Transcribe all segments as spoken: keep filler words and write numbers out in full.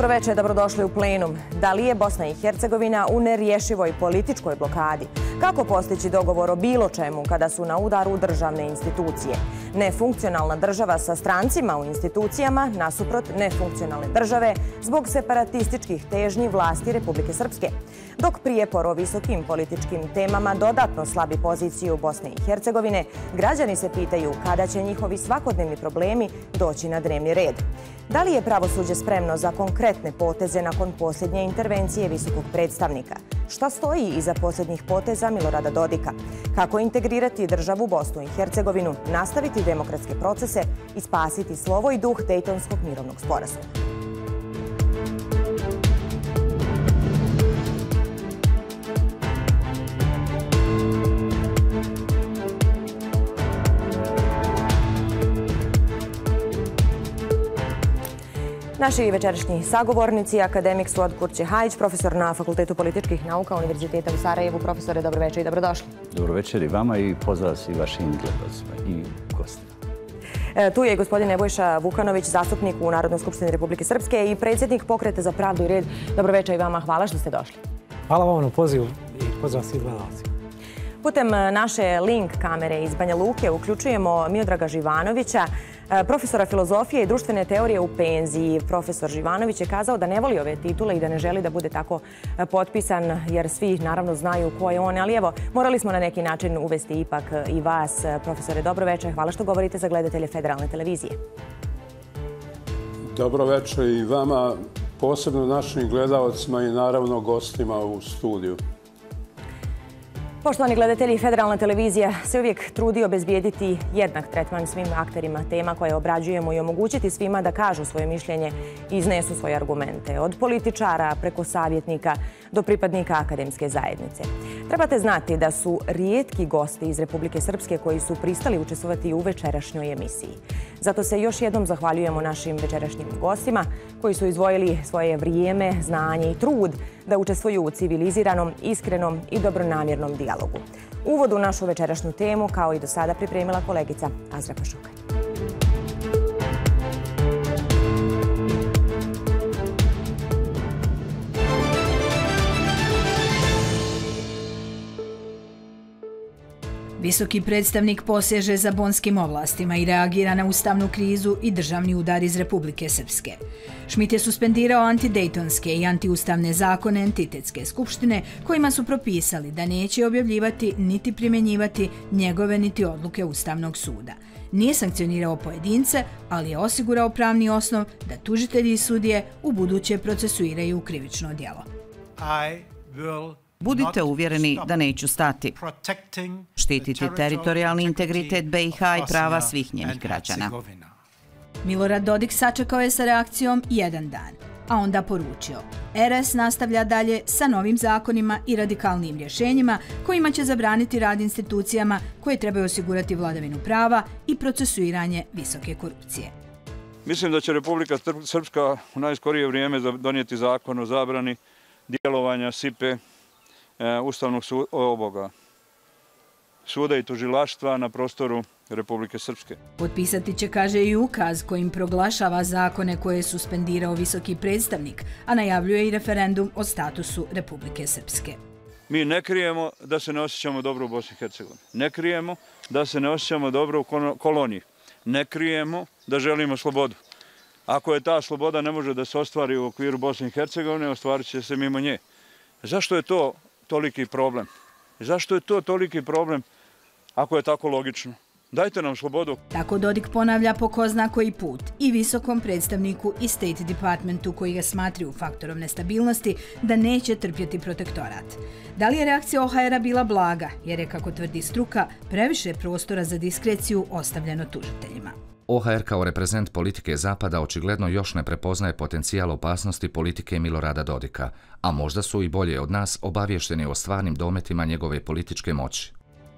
Dobro večer, dobrodošli u plenum. Da li je Bosna i Hercegovina u nerješivoj političkoj blokadi? Kako postići dogovor o bilo čemu kada su na udaru državne institucije? Nefunkcionalna država sa strancima u institucijama nasuprot nefunkcionalne države zbog separatističkih težnji vlasti Republike Srpske. Dok prijepor o visokim političkim temama dodatno slabi poziciju Bosne i Hercegovine, građani se pitaju kada će njihovi svakodnevni problemi doći na dnevni red. Da li je pravosuđe spremno za konkretne poteze nakon posljednje intervencije visokog predstavnika? Šta stoji iza posljednjih poteza Milorada Dodika? Kako integrirati državu Bosnu i Hercegovinu, nastaviti demokratske procese i spasiti slovo i duh Dejtonskog mirovnog sporazuma? Naši večerašnji sagovornici, akademik Suad Kurtćehajić, profesor na Fakultetu političkih nauka Univerziteta u Sarajevu. Profesore, dobro večer i dobrodošli. Dobro večer i vama i pozdrav i vašim gledalcima i gostima. Tu je i gospodin Nebojša Vukanović, zastupnik u Narodnoj skupštini Republike Srpske i predsjednik Pokreta za pravdu i red. Dobro večer i vama, hvala što ste došli. Hvala vam na pozivu i pozdrav svih gledalcima. Putem naše link kamere iz Banja Luke uključujemo Miodraga Živanovića, profesora filozofije i društvene teorije u penziji. Profesor Živanović je kazao da ne voli ove titule i da ne želi da bude tako potpisan, jer svi naravno znaju ko je on. Ali evo, morali smo na neki način uvesti ipak i vas, profesore. Dobro večer, hvala što govorite za gledatelje Federalne televizije. Dobro večer i vama, posebno našim gledalcima i naravno gostima u studiju. Poštovani gledatelji, Federalna televizija se uvijek trudi obezbijediti jednak tretman svim akterima tema koje obrađujemo i omogućiti svima da kažu svoje mišljenje i iznesu svoje argumente. Od političara preko savjetnika do pripadnika akademske zajednice. Trebate znati da su rijetki gosti iz Republike Srpske koji su pristali učestvovati u večerašnjoj emisiji. Zato se još jednom zahvaljujemo našim večerašnjim gostima koji su izdvojili svoje vrijeme, znanje i trud da učestvuju u civiliziranom, iskrenom i dobronamjernom dijalogu. Uvod u našu večerašnju temu, kao i do sada, pripremila kolegica Azra Pašić. Visoki predstavnik poseže za bonskim ovlastima i reagira na ustavnu krizu i državni udar iz Republike Srpske. Schmidt je suspendirao antidejtonske i antiustavne zakone entitetske skupštine kojima su propisali da neće objavljivati niti primjenjivati njegove niti odluke Ustavnog suda. Nije sankcionirao pojedince, ali je osigurao pravni osnov da tužitelji i sudije u buduće procesuiraju krivično djelo. Budite uvjereni da neću stati, štititi teritorijalni integritet Be i Ha i prava svih njenih građana. Milorad Dodik sačekao je sa reakcijom jedan dan, a onda poručio: Er Es nastavlja dalje sa novim zakonima i radikalnim rješenjima kojima će zabraniti rad institucijama koje trebaju osigurati vladavinu prava i procesuiranje visoke korupcije. Mislim da će Republika Srpska u najskorije vrijeme donijeti zakon o zabrani djelovanja S I P E, Ustavnog suda i tužilaštva na prostoru Republike Srpske. Potpisati će, kaže, i ukaz kojim proglašava zakone koje je suspendirao visoki predstavnik, a najavljuje i referendum o statusu Republike Srpske. Mi ne krijemo da se ne osjećamo dobro u Bosni i Hercegovini. Ne krijemo da se ne osjećamo dobro u koloniji. Ne krijemo da želimo slobodu. Ako je ta sloboda ne može da se ostvari u okviru Bosne i Hercegovine, ostvarit će se mimo nje. Zašto je to toliki problem? Zašto je to toliki problem ako je tako logično? Dajte nam slobodu. Tako Dodik ponavlja po ko zna koji put i visokom predstavniku i State Departmentu koji ga smatraju faktorom nestabilnosti da neće trpjeti protektorat. Da li je reakcija O H Er-a bila blaga? Jer je, kako tvrdi struka, previše prostora za diskreciju ostavljeno tužiteljima. O H Er kao reprezent politike Zapada očigledno još ne prepoznaje potencijal opasnosti politike Milorada Dodika, a možda su i bolje od nas obavješteni o stvarnim dometima njegove političke moći.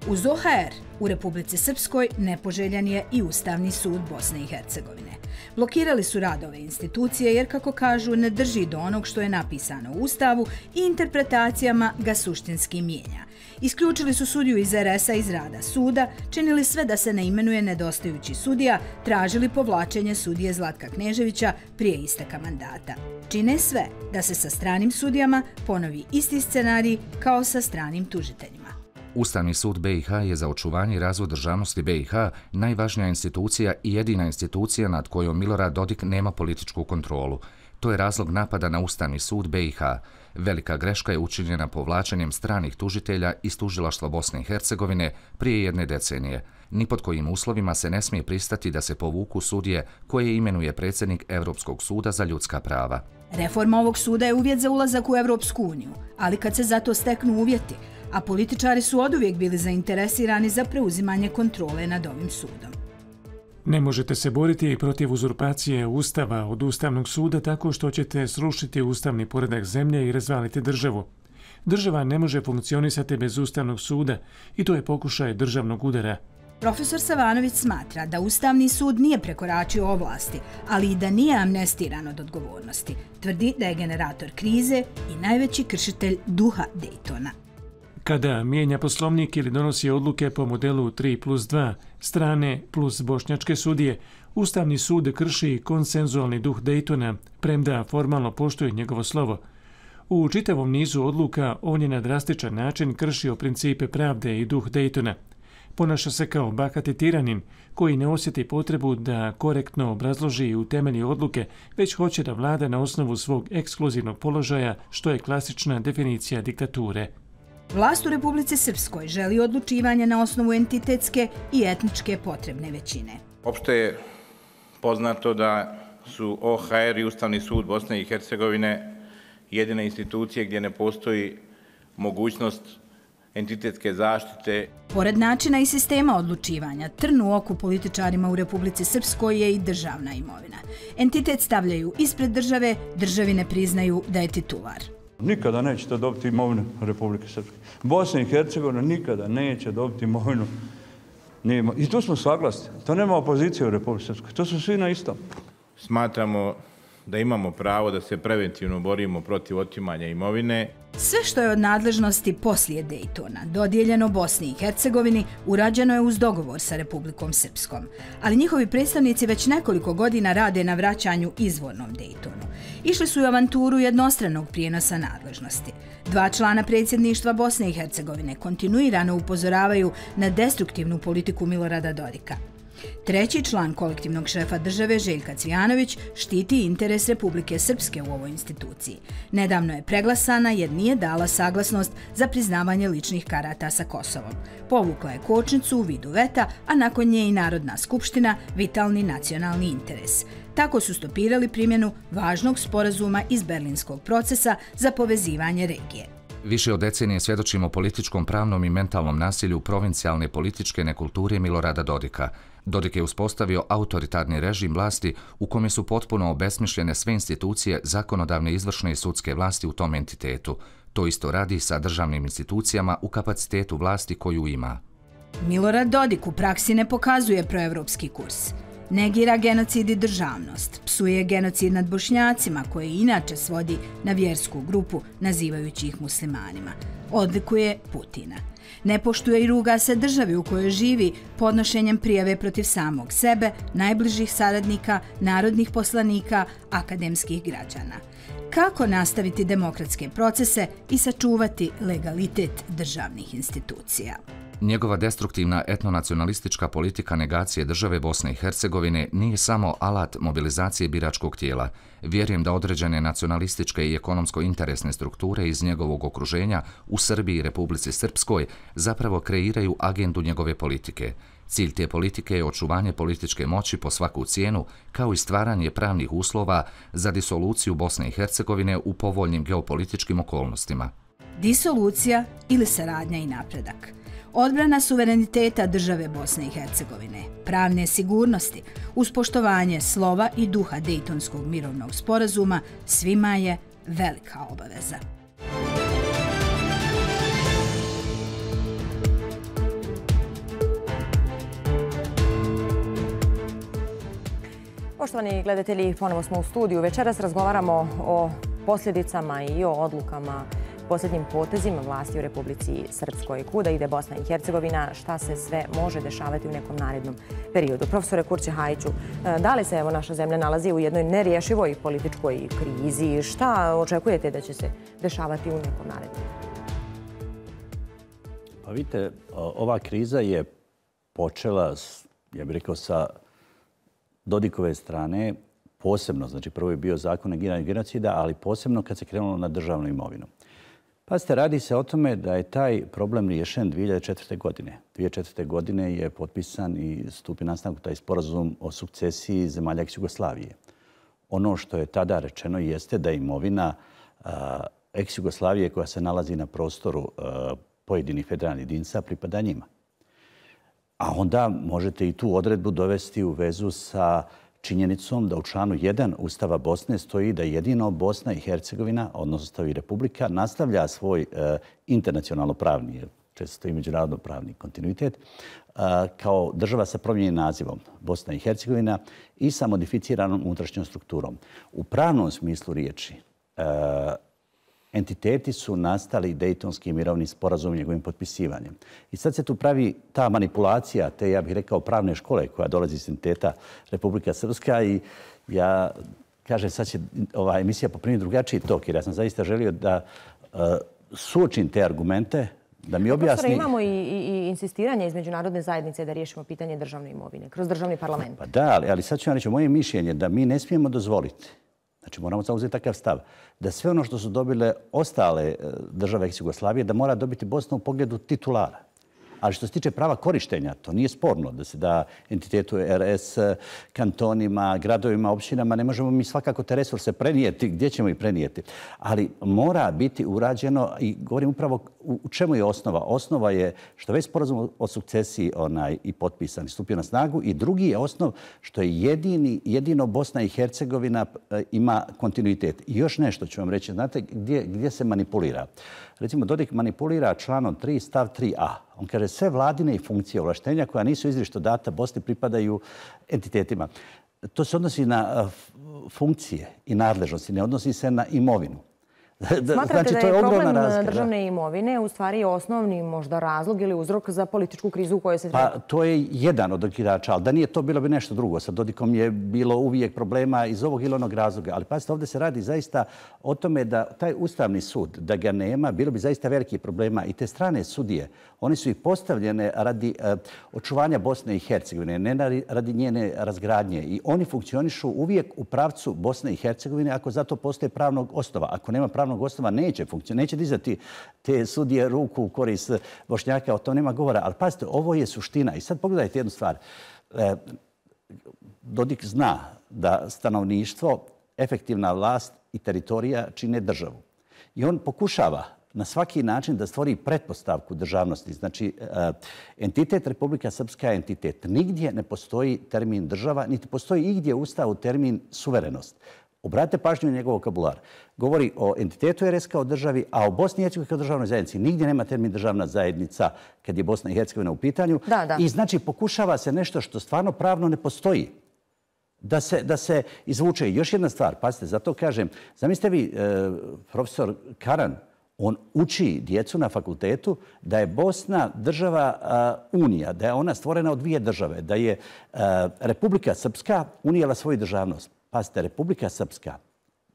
Uz O H R, u Republici Srpskoj nepoželjan je i Ustavni sud Bosne i Hercegovine. Blokirali su rad ove institucije jer, kako kažu, ne drži do onog što je napisano u Ustavu i interpretacijama ga suštinski mijenja. Isključili su sudiju iz R S-a iz rada suda, činili sve da se ne imenuje nedostajući sudija, tražili povlačenje sudije Zlatka Kneževića prije isteka mandata. Čine sve da se sa stranim sudijama ponovi isti scenarij kao sa stranim tužiteljima. Ustavni sud B i H je za očuvanje i razvoj državnosti B i H najvažnija institucija i jedina institucija nad kojom Milorad Dodik nema političku kontrolu. To je razlog napada na Ustavni sud B i H. Velika greška je učinjena povlačenjem stranih tužitelja iz tužilaštva Bosne i Hercegovine prije jedne decenije. Ni pod kojim uslovima se ne smije pristati da se povuku sudije koje imenuje predsjednik Evropskog suda za ljudska prava. Reforma ovog suda je uvjet za ulazak u Evropsku uniju, ali kad se zato steknu uvjeti, a političari su oduvijek bili zainteresirani za preuzimanje kontrole nad ovim sudom. Ne možete se boriti i protiv uzurpacije Ustava od Ustavnog suda tako što ćete srušiti ustavni poredak zemlje i razvaliti državu. Država ne može funkcionisati bez Ustavnog suda i to je pokušaj državnog udara. Profesor Savanović smatra da Ustavni sud nije prekoračio ovlasti, ali i da nije amnestiran od odgovornosti. Tvrdi da je generator krize i najveći kršitelj duha Dejtona. Kada mijenja poslovnik ili donosi odluke po modelu tri plus dva, strane plus bošnjačke sudije, Ustavni sud krši konsenzualni duh Dejtona, premda formalno poštuje njegovo slovo. U čitavom nizu odluka on je na drastičan način kršio principe pravde i duh Dejtona. Ponaša se kao bahati tiranin koji ne osjeti potrebu da korektno obrazloži i utemelji odluke, već hoće da vlada na osnovu svog ekskluzivnog položaja, što je klasična definicija diktature. Vlast u Republici Srpskoj želi odlučivanje na osnovu entitetske i etničke potrebne većine. Opšte je poznato da su O H R i Ustavni sud Bosne i Hercegovine jedine institucije gdje ne postoji mogućnost entitetske zaštite. Pored načina i sistema odlučivanja, trn u oku političarima u Republici Srpskoj je i državna imovina. Entitet stavljaju ispred države, državi ne priznaju da je titular. Nikada nećete dobiti imovinu Republike Srpske. Bosna i Hercegovina nikada neće dobiti imovinu. I tu smo saglasni. To nema opozicije u Republike Srpske. To su svi na istom. Smatramo da imamo pravo da se preventivno borimo protiv otimanja imovine. Sve što je od nadležnosti poslije Dejtona dodijeljeno Bosni i Hercegovini urađeno je uz dogovor sa Republikom Srpskom. Ali njihovi predstavnici već nekoliko godina rade na vraćanju izvornom Dejtonu. Išli su u avanturu jednostranog prijenosa nadležnosti. Dva člana predsjedništva Bosne i Hercegovine kontinuirano upozoravaju na destruktivnu politiku Milorada Dodika. Treći član kolektivnog šefa države, Željka Cvjanović, štiti interes Republike Srpske u ovoj instituciji. Nedavno je preglasana jer nije dala saglasnost za priznavanje ličnih karata sa Kosovom. Povukla je kočnicu u vidu veta, a nakon nje i Narodna skupština, vitalni nacionalni interes. Tako su stopirali primjenu važnog sporazuma iz Berlinskog procesa za povezivanje regije. Više od decenije svjedočimo političkom, pravnom i mentalnom nasilju provincijalne političke nekulture Milorada Dodika. Dodik je uspostavio autoritarni režim vlasti u kome su potpuno obesmišljene sve institucije zakonodavne, izvršne i sudske vlasti u tom entitetu. To isto radi sa državnim institucijama u kapacitetu vlasti koju ima. Milorad Dodik u praksi ne pokazuje proevropski kurs. Negira genocid i državnost, psuje genocid nad Bošnjacima koji inače svodi na vjersku grupu nazivajući ih muslimanima. Odlikuje Putina. Ne poštuje i ruga se državi u kojoj živi podnošenjem prijave protiv samog sebe, najbližih saradnika, narodnih poslanika, akademskih građana. Kako nastaviti demokratske procese i sačuvati legalitet državnih institucija? Njegova destruktivna etnonacionalistička politika negacije države Bosne i Hercegovine nije samo alat mobilizacije biračkog tijela. Vjerujem da određene nacionalističke i ekonomsko-interesne strukture iz njegovog okruženja u Srbiji i Republici Srpskoj zapravo kreiraju agendu njegove politike. Cilj te politike je očuvanje političke moći po svaku cijenu, kao i stvaranje pravnih uslova za disoluciju Bosne i Hercegovine u povoljnim geopolitičkim okolnostima. Disolucija ili saradnja i napredak. Odbrana suvereniteta države Bosne i Hercegovine, pravne sigurnosti, uz poštovanje slova i duha Dejtonskog mirovnog sporazuma svima je velika obaveza. Poštovani gledatelji, ponovo smo u studiju. Večeras razgovaramo o posljedicama i o odlukama, posljednjim potezima vlasti u Republici Srpskoj, kuda ide Bosna i Hercegovina, šta se sve može dešavati u nekom narednom periodu. Profesore Kurtćehajiću, da li se evo naša zemlja nalazi u jednoj nerješivoj političkoj krizi? Šta očekujete da će se dešavati u nekom narednom? Pa vidite, ova kriza je počela, ja bih rekao, sa Dodikove strane posebno, znači prvo je bio zakon o negiranju genocida, ali posebno kad se krenulo na državnu imovinu. Pa se radi se o tome da je taj problem riješen dvije hiljade četvrte. godine. dvije hiljade četvrte. godine je potpisan i stupio na snagu taj sporazum o sukcesiji zemalja ex-Jugoslavije. Ono što je tada rečeno jeste da imovina ex-Jugoslavije koja se nalazi na prostoru pojedinih federalnih jedinica pripada njima. A onda možete i tu odredbu dovesti u vezu sa činjenicom da u članu jedan Ustava Bosne stoji da jedino Bosna i Hercegovina, odnosno stavi Republika, nastavlja svoj internacionalno-pravni, često i međunarodno-pravni kontinuitet, kao država sa promijenjenim nazivom Bosna i Hercegovina i sa modificiranom unutrašnjom strukturom. U pravnom smislu riječi, entiteti su nastali Dejtonski mirovni sporazum i njegovim potpisivanjem. I sad se tu pravi ta manipulacija te, ja bih rekao, pravne škole koja dolazi iz entiteta Republika Srpska i ja kažem sad će ova emisija poprimiti drugačiji tok jer ja sam zaista želio da uh, suočim te argumente, da mi objasni... Profesor, imamo i, i insistiranje iz međunarodne zajednice da riješimo pitanje državne imovine kroz državni parlament. Pa da, ali, ali sad ću vam reći moje mišljenje da mi ne smijemo dozvoliti. Znači, moramo zauzeti takav stav da sve ono što su dobile ostale države ex-Jugoslavije da mora dobiti Bosna u pogledu titulara. Ali što se tiče prava korištenja, to nije sporno da se da entitetu er es, kantonima, gradovima, općinama. Ne možemo mi svakako te resurse prenijeti, gdje ćemo ih prenijeti. Ali mora biti urađeno i govorim upravo u čemu je osnova. Osnova je što već sporazum o sukcesiji onaj i potpisan i stupio na snagu i drugi je osnov što je jedini, jedino Bosna i Hercegovina ima kontinuitet. I još nešto ću vam reći, znate gdje, gdje se manipulira. Recimo, Dodik manipulira članom tri stav tri a. On kaže sve vladine i funkcije ovlaštenja koja nisu izričito data Bosni pripadaju entitetima. To se odnosi na funkcije i nadležnosti, ne odnosi se na imovinu. Smatrate da je problem državne imovine u stvari osnovni možda razlog ili uzrok za političku krizu u kojoj se treba? Pa to je jedan od okidača, ali da nije to bilo bi nešto drugo. Sa Dodikom je bilo uvijek problema iz ovog ili onog razloga. Ali pazite, ovdje se radi zaista o tome da taj Ustavni sud, da ga nema, bilo bi zaista velikih problema. I te strane sudije, one su i postavljene radi očuvanja Bosne i Hercegovine, ne radi njene razgradnje. I oni funkcionišu uvijek u pravcu Bosne i Hercegovine ako zato postoje pravnog osnova. Ako nema pravnog osnova neće funkcionirati, neće dizati te sudije ruku u korist Bošnjaka, o tom nema govora. Ali pazite, ovo je suština. I sad pogledajte jednu stvar. Dodik zna da stanovništvo, efektivna vlast i teritorija čine državu. I on pokušava na svaki način da stvori pretpostavku državnosti. Znači, entitet Republika Srpska je entitet. Nigdje ne postoji termin država, niti postoji igdje u Ustavu termin suverenost. Obratite pažnju na njegov vokabular. Govori o entitetu er es kao državi, a o Bosni i Hercegovini kao državnoj zajednici. Nigdje nema termin državna zajednica kad je Bosna i Hercegovina u pitanju. Da, da. I znači pokušava se nešto što stvarno pravno ne postoji da se, da se izvuče. I još jedna stvar, pazite, zato kažem, zamislite vi, e, profesor Karan, on uči djecu na fakultetu da je Bosna država uh, Unija, da je ona stvorena od dvije države, da je uh, Republika Srpska unijela svoju državnost. Pazite, Republika Srpska,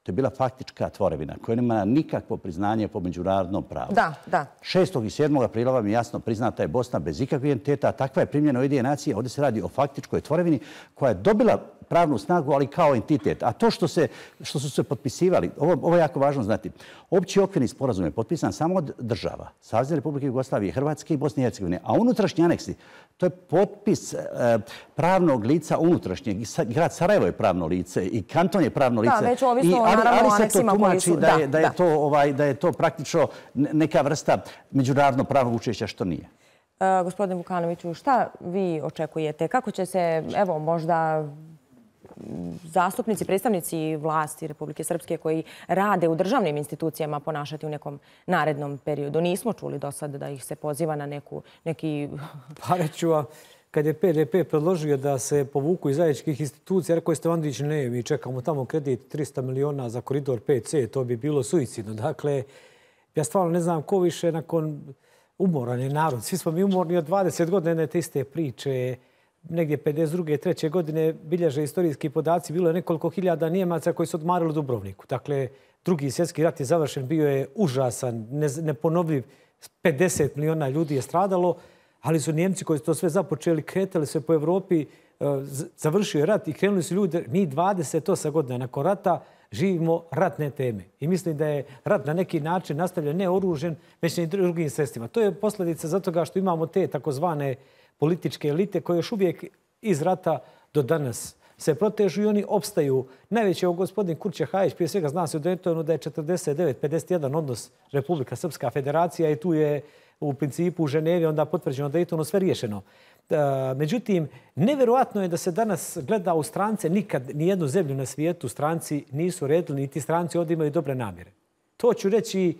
to je bila faktička tvorevina koja nema nikakvo priznanje po međunarodnom pravu. Da, da. šestog i sedmog aprila vam je jasno priznata je Bosna bez ikakvih entiteta, a takva je primljena u Ujedinjene nacije. Ovdje se radi o faktičkoj tvorevini koja je dobila pravnu snagu, ali kao entitet. A to što, se, što su se potpisivali, ovo, ovo je jako važno znati. Opći okvirni sporazum je potpisan samo od država, Savezne Republike Jugoslavije, Hrvatske i Bosne i Hercegovine. A unutrašnji aneksi, to je potpis e, pravnog lica unutrašnjeg. Grad Sarajevo je pravno lice i kanton je pravno lice. Da, već ovisno, I, ali, naravno, ali se to tumači da je, da, da, je da. To, ovaj, da je to praktično neka vrsta međunarodno pravnog učešća što nije. E, gospodine Vukanoviću, šta vi očekujete? Kako će se, evo, možda... zastupnici, predstavnici vlasti Republike Srpske koji rade u državnim institucijama ponašati u nekom narednom periodu? Nismo čuli do sada da ih se poziva na neku, neki... Pa reću, kad je P D P predložio da se povuku iz zajedničkih institucija, rekao je Stevanović, ne, mi čekamo tamo kredit trista miliona za koridor pet C, to bi bilo suicidno. Dakle, ja stvarno ne znam ko više nakon... Umoran je narod. Svi smo mi umorni od dvadeset godina jedne te iste priče. Negdje pedeset druge treće godine bilježe istorijski podaci. Bilo je nekoliko hiljada Nijemaca koji su odmarili u Dubrovniku. Dakle, drugi svjetski rat je završen, bio je užasan, neponovljiv. pedeset miliona ljudi je stradalo, ali su Nijemci koji su to sve započeli, kretali se po Evropi, završio je rat i krenuli su ljudi. Mi dvadeset osam godina nakon rata živimo ratne teme. I mislim da je rat na neki način nastavljen ne oružen, već i drugim sredstvima. To je posljedica zato što imamo te takozvane političke elite koje još uvijek iz rata do danas se protežu i oni opstaju. Najveći je gospodin Kurtćehajić, prije svega zna se u Dejtonu da je četrdeset devet pedeset jedan odnos Republika Srpska federacija i tu je u principu u Ženevi onda potvrđeno Dejtonu sve riješeno. Međutim, nevjerojatno je da se danas gleda u strance. Nikad nijednu zemlju na svijetu stranci nisu redili, niti stranci ovdje imaju dobre namjere. To ću reći,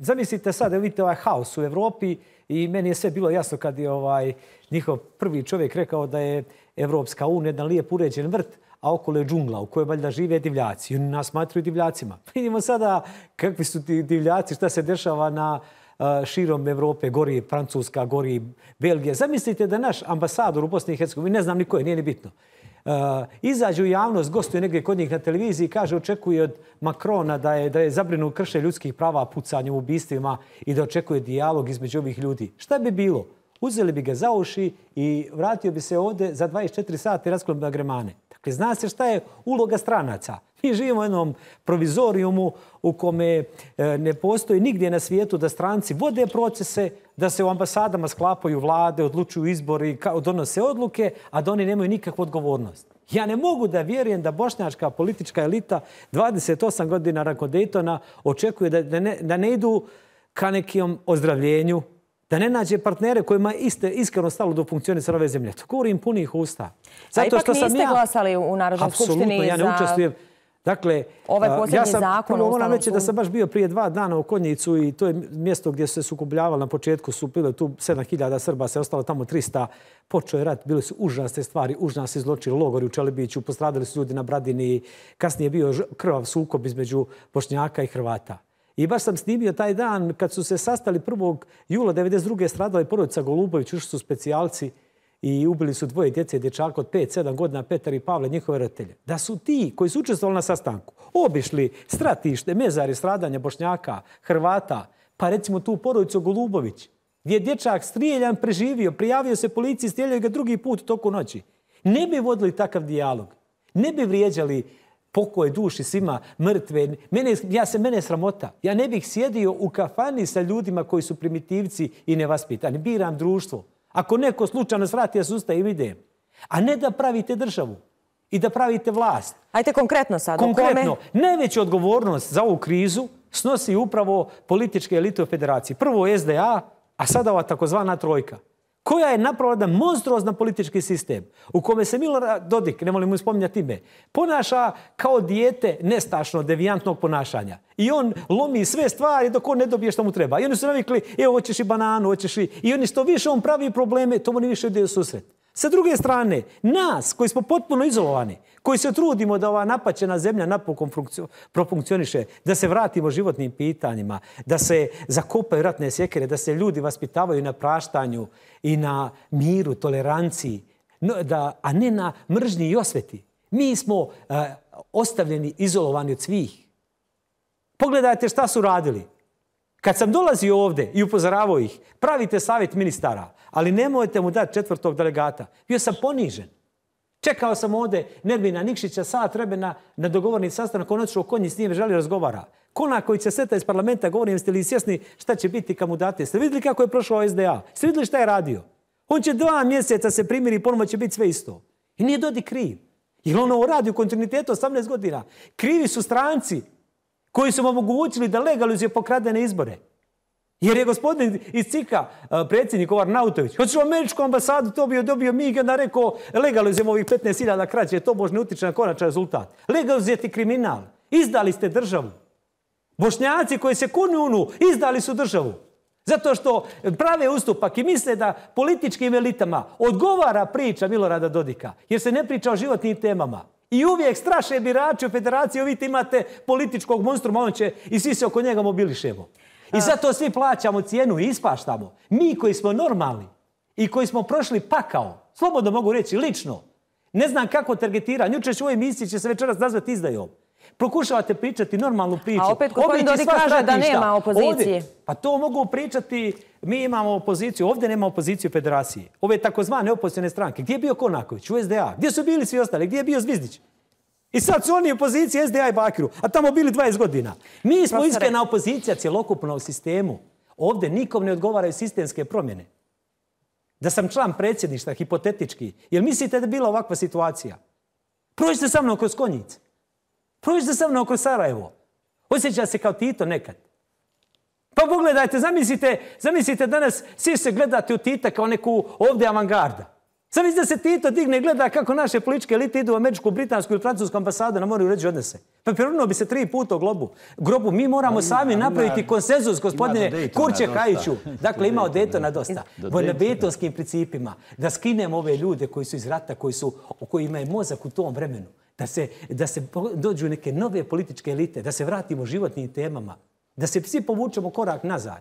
zamislite sad, vidite ovaj haos u Evropi i meni je sve bilo jasno kad je ovaj njihov prvi čovjek rekao da je Evropska unija jedan lijep uređen vrt, a okolo je džungla u kojoj valjda žive divljaci. I oni nas smatruju divljacima. Vidimo sada kakvi su ti divljaci, šta se dešava na... širom Evrope, gori Francuska, gori Belgija. Zamislite da naš ambasador u Bosni i Hercegovini, ne znam ni ko je, nije ni bitno, izađe u javnost, gostuje negdje kod njih na televiziji i kaže očekuje od Makrona da je zabrinu krše ljudskih prava pucanjem, ubistvima i da očekuje dijalog između ovih ljudi. Šta bi bilo? Uzeli bi ga za uši i vratio bi se ovdje za dvadeset četiri sata i rasklonio bi gremane. Dakle, zna se šta je uloga stranaca. Mi živimo u jednom provizorijumu u kome ne postoji nigdje na svijetu da stranci vode procese, da se u ambasadama sklapaju vlade, odlučuju izbori, donose odluke, a da oni nemaju nikakvu odgovornost. Ja ne mogu da vjerujem da bošnjačka politička elita dvadeset osam godina nakon Dejtona očekuje da ne idu ka nekom ozdravljenju, da ne nađe partnere kojima je iskreno stalo do funkcionisanja ove zemlje. To govorim punih usta. A ipak niste glasali u Narodnoj skupštini za... Dakle, ja sam, prvo moram reći da sam baš bio prije dva dana u Konjicu i to je mjesto gdje se sukobljavali na početku, su bile tu sedam hiljada Srba, se ostalo tamo tri stotine. Počeo je rat, bile su užasne stvari, užasno se izločili logori u Čelebiću, postradali su ljudi na Bradini, kasnije je bio krvav sukob između Bošnjaka i Hrvata. I baš sam snimio taj dan kad su se sastali prvog jula devedeset druge stradala je porodica Golubović, ušli su specijalci i ubili su dvoje djece i dječaka od pet sedam godina, Petar i Pavle, njihove roditelje. Da su ti koji su učestvovali na sastanku obišli stratište, mezari stradanja Bošnjaka, Hrvata, pa recimo tu porodicu Golubović, gdje je dječak strijeljan, preživio, prijavio se policiji, strijeljaju ga drugi put u toku noći. Ne bi vodili takav dijalog, ne bi vrijeđali pokoj duši svima, mrtve. Mene je sramota. Ja ne bih sjedio u kafani sa ljudima koji su primitivci i nevaspitani. Biram društvo. Ako neko slučajno svrati, ja se ustajem i idem. A ne da pravite državu i da pravite vlast. Ajde konkretno sad. Konkretno. Najveću odgovornost za ovu krizu snosi upravo političke elite u federaciji. Prvo S D A, a sada ova takozvana trojka, koja je napravila jedan monstruozan politički sistem u kome se Milorad Dodik, ne volim mu spominjati ime, ponaša kao dijete nestašno, devijantnog ponašanja. I on lomi sve stvari dok on ne dobije što mu treba. I oni su navikli, evo, hoćeš i bananu, hoćeš i... I oni što više on pravi probleme, tomu ni više ide u susret. Sa druge strane, nas koji smo potpuno izolovani, koji se trudimo da ova napaćena zemlja napokon profunkcioniše, da se vratimo životnim pitanjima, da se zakopaju ratne sjekere, da se ljudi vaspitavaju na praštanju i na miru, toleranciji, a ne na mržnji i osveti. Mi smo ostavljeni, izolovani od svih. Pogledajte šta su radili. Kad sam dolazio ovdje i upozoravao ih, pravite savjet ministara, ali nemojte mu dati četvrtog delegata. Bio sam ponižen. Čekao sam ovdje Nermina Nikšića, sat vremena na dogovorni sastanak, on otišao u Konjic, s njim želi razgovara. Konaković se seta iz parlamenta, govorim, jeste li svjesni šta će biti kad mu date? Ste vidjeli kako je prošao S D A? Ste vidjeli šta je radio? On će dva mjeseca se primiri i ponovno će biti sve isto. I nije Dodik kriv. Jer on ovo radi u kontinuitetu osamnaest godina. Krivi su stranci koji su vam omogućili da legalizuje pokradene izbore. Jer je gospodin iz Cika, predsjednik Arnautović, hoćeš u američku ambasadu, to bi joj dobio mig i onda rekao legalizujemo ovih petnaest hiljada kraće, to možda ne utiče na konačan rezultat. Legalizujete kriminal. Izdali ste državu. Bošnjaci koji se kunu, izdali su državu. Zato što prave ustupak i misle da političkim elitama odgovara priča Milorada Dodika, jer se ne priča o životnim temama. I uvijek straše birači u federaciji, vidite, imate političkog monstruma, on će i svi se oko njega mobilišemo. I zato svi plaćamo cijenu i ispaštamo. Mi koji smo normalni i koji smo prošli pakao, slobodno mogu reći, lično, ne znam kako targetiranje. Učeš u ovoj emisiji će se večeras nazvati izdajom. Prokušavate pričati normalnu priču. A opet gospodin Dodik kaže da nema opozicije. Pa to mogu pričati, mi imamo opoziciju, ovdje nema opoziciju federacije. Ove takozvane opozicione stranke. Gdje je bio Konaković u S D A? Gdje su bili svi ostali? Gdje je bio Zvizdić? I sad su oni opozicija S D A i Bakiru, a tamo bili dvadeset godina. Mi smo iskrena opozicija cjelokupna u sistemu. Ovdje nikom ne odgovaraju sistemske promjene. Da sam član predsjedništva, hipotetički, jer mislite da je bila ovakva situacija? Prođite sa mnom kroz Konjic. Prođite sa mnom kroz Sarajevo. Osjeća se kao Tito nekad. Pa pogledajte, zamislite danas, svi se gledate u Tita kao neku ovdje avangarda. Zamislite da se Tito digne i gleda kako naše političke elite idu u američku, britansku ili francusku ambasadu na moru i uređuju odnose. Pa prevrnuo bi se tri puta u grobu. Mi moramo sami napraviti konsenzus, gospodine Kurtćehajiću. Dakle, ima od Dejtona dosta. Na dejtonskim principima. Da skinemo ove ljude koji su iz rata, koji imaju mozak u tom vremenu. Da se dođu neke nove političke elite, da se vratimo životnim temama, da se svi povučemo korak nazad,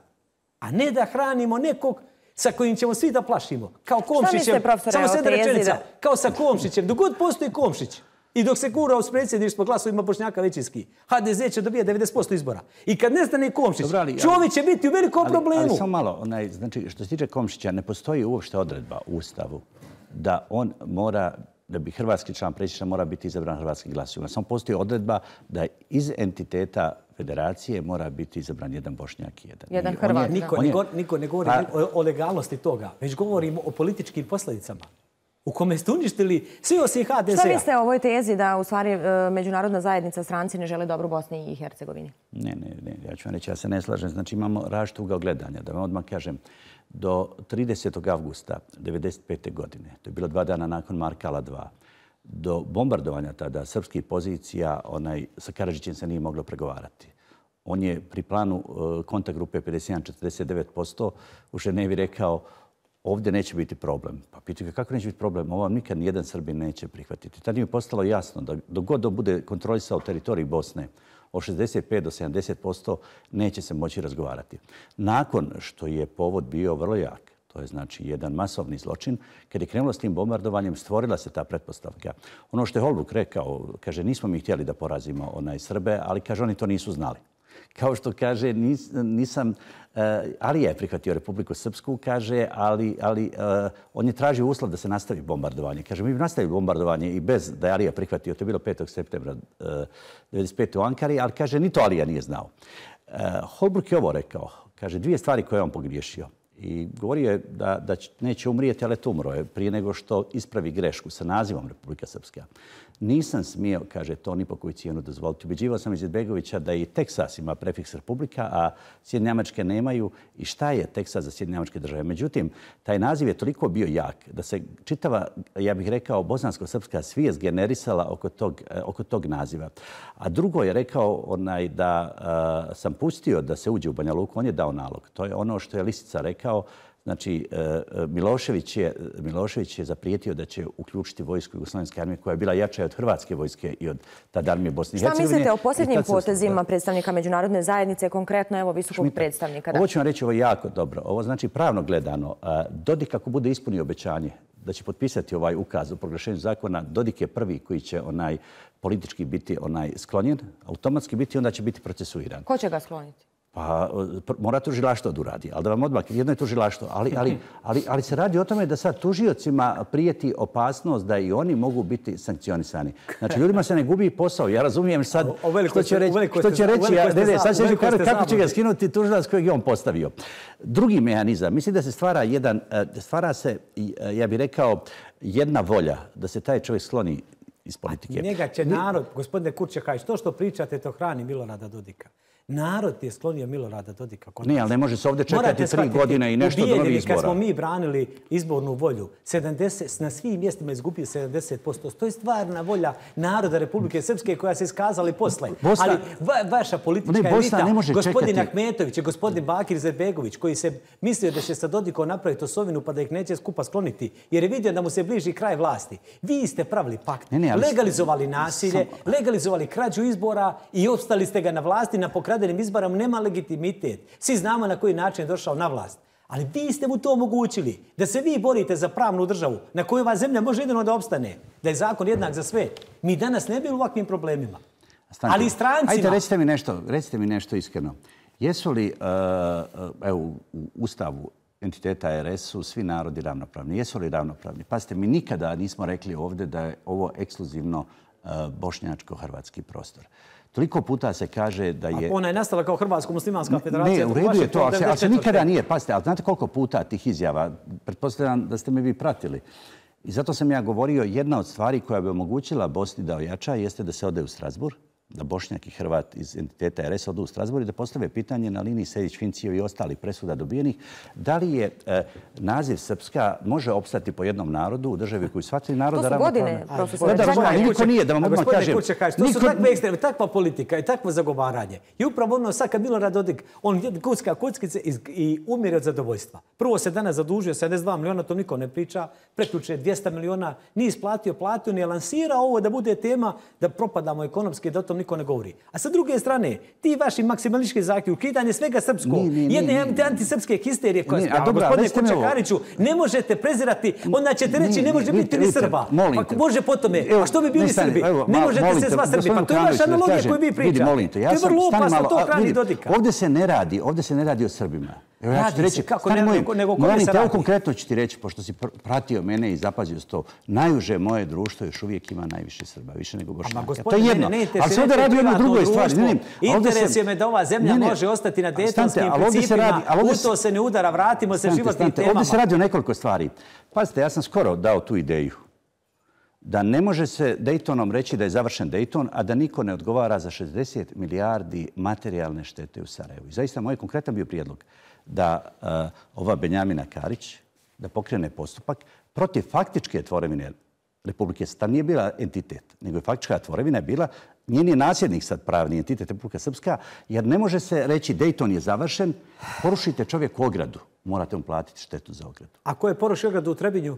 a ne da hranimo nekog sa kojim ćemo svi da plašimo. Kao Komšićem, samo sedam rečenica, kao sa Komšićem. Dok god postoji Komšić i dok se gura u predsjedništvo glasovima Bošnjaka većinski, H D Z će dobijati devedeset posto izbora. I kad nestane Komšić, čovjek će biti u velikom problemu. Ali samo malo, znači što se tiče Komšića, ne postoji uopšte odredba u Ustavu da on mora... da bi hrvatski član predsjedništva mora biti izabran hrvatskim glasovima. Samo postoji odredba da iz entiteta federacije mora biti izabran jedan Bošnjak i jedan Hrvat. Niko ne govori o legalnosti toga, već govorimo o političkim posljedicama u kome ste uništili svi osim H D Z-a. Šta mislite o ovoj tezi da u stvari međunarodna zajednica stranci ne žele dobro Bosni i Hercegovini? Ne, ne, ne. Ja ću vam reći, ja se ne slažem. Znači imamo različit ugao gledanja. Da vam odmah kažem, do tridesetog avgusta hiljadu devetsto devedeset pete godine, to je bilo dva dana nakon Markala dva, do bombardovanja tada srpskih pozicija sa Karadžićem se nije moglo pregovarati. On je pri planu konta grupe pedeset jedan četrdeset devet posto u Ženevi rekao ovdje neće biti problem. Pa pitaju ga kako neće biti problem, ovo nikad nijedan Srbin neće prihvatiti. Tada im je postalo jasno da dok god bude kontrolisao teritorij Bosne, o šezdeset pet do sedamdeset posto neće se moći razgovarati. Nakon što je povod bio vrlo jak, to je znači jedan masovni zločin, kada je krenulo s tim bombardovanjem, stvorila se ta pretpostavka. Ono što je Holbrooke rekao, kaže, nismo mi htjeli da porazimo onaj Srbe, ali kaže, oni to nisu znali. Kao što kaže, nisam... Alija je prihvatio Republiku Srpsku, kaže, ali on je tražio uslov da se nastavi bombardovanje. Kaže, mi bi nastavili bombardovanje i bez da je Alija prihvatio, to je bilo petog septembra hiljadu devetsto devedeset pete u Ankari, ali kaže, ni to Alija nije znao. Holbrooke je ovo rekao, kaže, dvije stvari koje je on pogriješio. I govorio je da neće umrijeti, ali to umro je prije nego što ispravi grešku sa nazivom Republika Srpska. Nisam smio, kaže, to ni po koju cijenu dozvoliti. Ubeđivao sam Izetbegovića da i Teksas ima prefiks Republika, a Sjedinjene Američke nemaju. I šta je Teksas za Sjedinjene Američke države? Međutim, taj naziv je toliko bio jak da se čitava, ja bih rekao, bosansko-srpska svijest generisala oko tog naziva. A drugo je rekao da sam pustio da se uđe u Banja Luku, on je dao nalog. To je ono što je Lisica rekao. Znači, Milošević je zaprijetio da će uključiti vojsku Jugoslavijske armije koja je bila jača od hrvatske vojske i od tada armije Bosne i Hercegovine. Šta mislite o posljednjim potezima predstavnika međunarodne zajednice, konkretno evo visokog predstavnika? Ovo ću vam reći, ovo je jako dobro. Ovo znači pravno gledano. Dodik ako bude ispunio obećanje da će potpisati ovaj ukaz o proglašenju zakona, Dodik je prvi koji će politički biti sklonjen, automatski biti i onda će biti procesuiran. Ko će ga skloniti? Pa mora tužilaštvo da uradi, ali da vam odmah, jedno je tužilaštvo, ali se radi o tome da sad tužiocima prijeti opasnost da i oni mogu biti sankcionisani. Znači, ljudima se ne gubi posao. Ja razumijem sad što će reći, sad će reći kako će ga skinuti tužilac kojeg je on postavio. Drugi mehanizam, mislim da se stvara jedan, stvara se, ja bih rekao, jedna volja da se taj čovjek skloni iz politike. Njega će narod, gospodine Kurtćehajić, to što pričate, to hrani Milorada Dodika. Narod je sklonio Milorada Dodika. Ne, ali ne može se ovdje čekati tri godine i nešto do novih izbora. Kad smo mi branili izbornu volju, na svim mjestima izgubio sedamdeset posto. To je stvarna volja naroda Republike Srpske koja se iskazala i posle. Ali vaša politička elita, gospodin Ahmetović i gospodin Bakir Izetbegović, koji se mislio da će sa Dodikom napraviti osovinu pa da ih neće skupa skloniti, jer je vidio da mu se bliži kraj vlasti. Vi ste pravili pakt, legalizovali nasilje, legalizovali krađu izbora i opstali ste ga na vlasti na pokradenju izborom nema legitimitet. Svi znamo na koji način je došao na vlast. Ali vi ste mu to omogućili. Da se vi borite za pravnu državu na koju ova zemlja može jedino da opstane. Da je zakon jednak za sve. Mi danas ne bi u ovakvim problemima. Ali i strancima... Ajde, recite mi nešto. Recite mi nešto iskreno. Jesu li u Ustavu entiteta er es-u svi narodi ravnopravni? Jesu li ravnopravni? Pazite, mi nikada nismo rekli ovdje da je ovo ekskluzivno bošnjačko-hrvatski prostor. Toliko puta se kaže da je... Ona je nastala kao Hrvatsko-muslimanska federacija. Ne, u redu je to, ali se nikada nije. Pazite, ali znate koliko puta tih izjava? Pretpostavljam da ste me vi pratili. I zato sam ja govorio, jedna od stvari koja bi omogućila Bosni da ojača jeste da se ode u Strasbourg, da Bošnjak i Hrvat iz entiteta er es odu u Strasbourg i da postave pitanje na liniji Sejdić-Fincijev i ostalih presuda dobijenih. Da li je naziv Srpska može opstati po jednom narodu u državi koju shvatili naroda ravnopravno? To su godine, profesor. Niko nije, da vam odmah kažem. Gospodine Kurtćehajić, to su takve ekstreme, takva politika i takvo zagovaranje. I upravo ono sad kad Milorad Dodik, on kucka kuckice i umire od zadovoljstva. Prvo se danas zadužio sedamdeset dva miliona, to niko ne priča, preključuje dvjesto miliona, nije isplatio platio, nije lansirao ovo da bude tema da propadamo ekonomski, da o tom niko ne govori. A sa druge strane, ti vaši maksimalistički zahtjevi, ukidanje svega srpskog, jedne antisrpske histerije koja je sprava. Gospodine Kurtćehajiću, ne možete prezirati, onda ćete reći ne može biti ni Srba. Pa može po tome. A što bi bili Srbi? Ne možete se sva Srbi. Pa to je vaša analogija koju vi pričate. To je vrlo opasno, to hrani Dodika. Ovdje se ne radi, ovdje se ne radi o Srbima. Evo ja ću ti reći, molim te, ovo konkretno ću ti reći, pošto si pratio mene i zapazio s to, najuže moje društvo još uvijek ima najviše Srba, više nego Bošnjaka. To je jedno, ali se ovdje radi o jednoj drugoj stvari. Interesuje me da ova zemlja može ostati na dejtonskim principima, u to se ne udara, vratimo se životnim temama. Ovdje se radi o nekoliko stvari. Pazite, ja sam skoro dao tu ideju da ne može se Dejtonom reći da je završen Dejton, a da niko ne odgovara za šezdeset milijardi materijalne štete u Sarajevu. I zaista moj konkretan bio prijedlog da ova Benjamina Karić da pokrene postupak protiv faktičke tvorevine Republike Srpske. Tam nije bila entitet, nego je faktička tvorevina je bila, njen je nasljednik sad pravni entitet Republika Srpska, jer ne može se reći Dejton je završen, porušite čovjeku ogradu, morate mu platiti štetu za ogradu. A ko je porušio ogradu u Trebinju?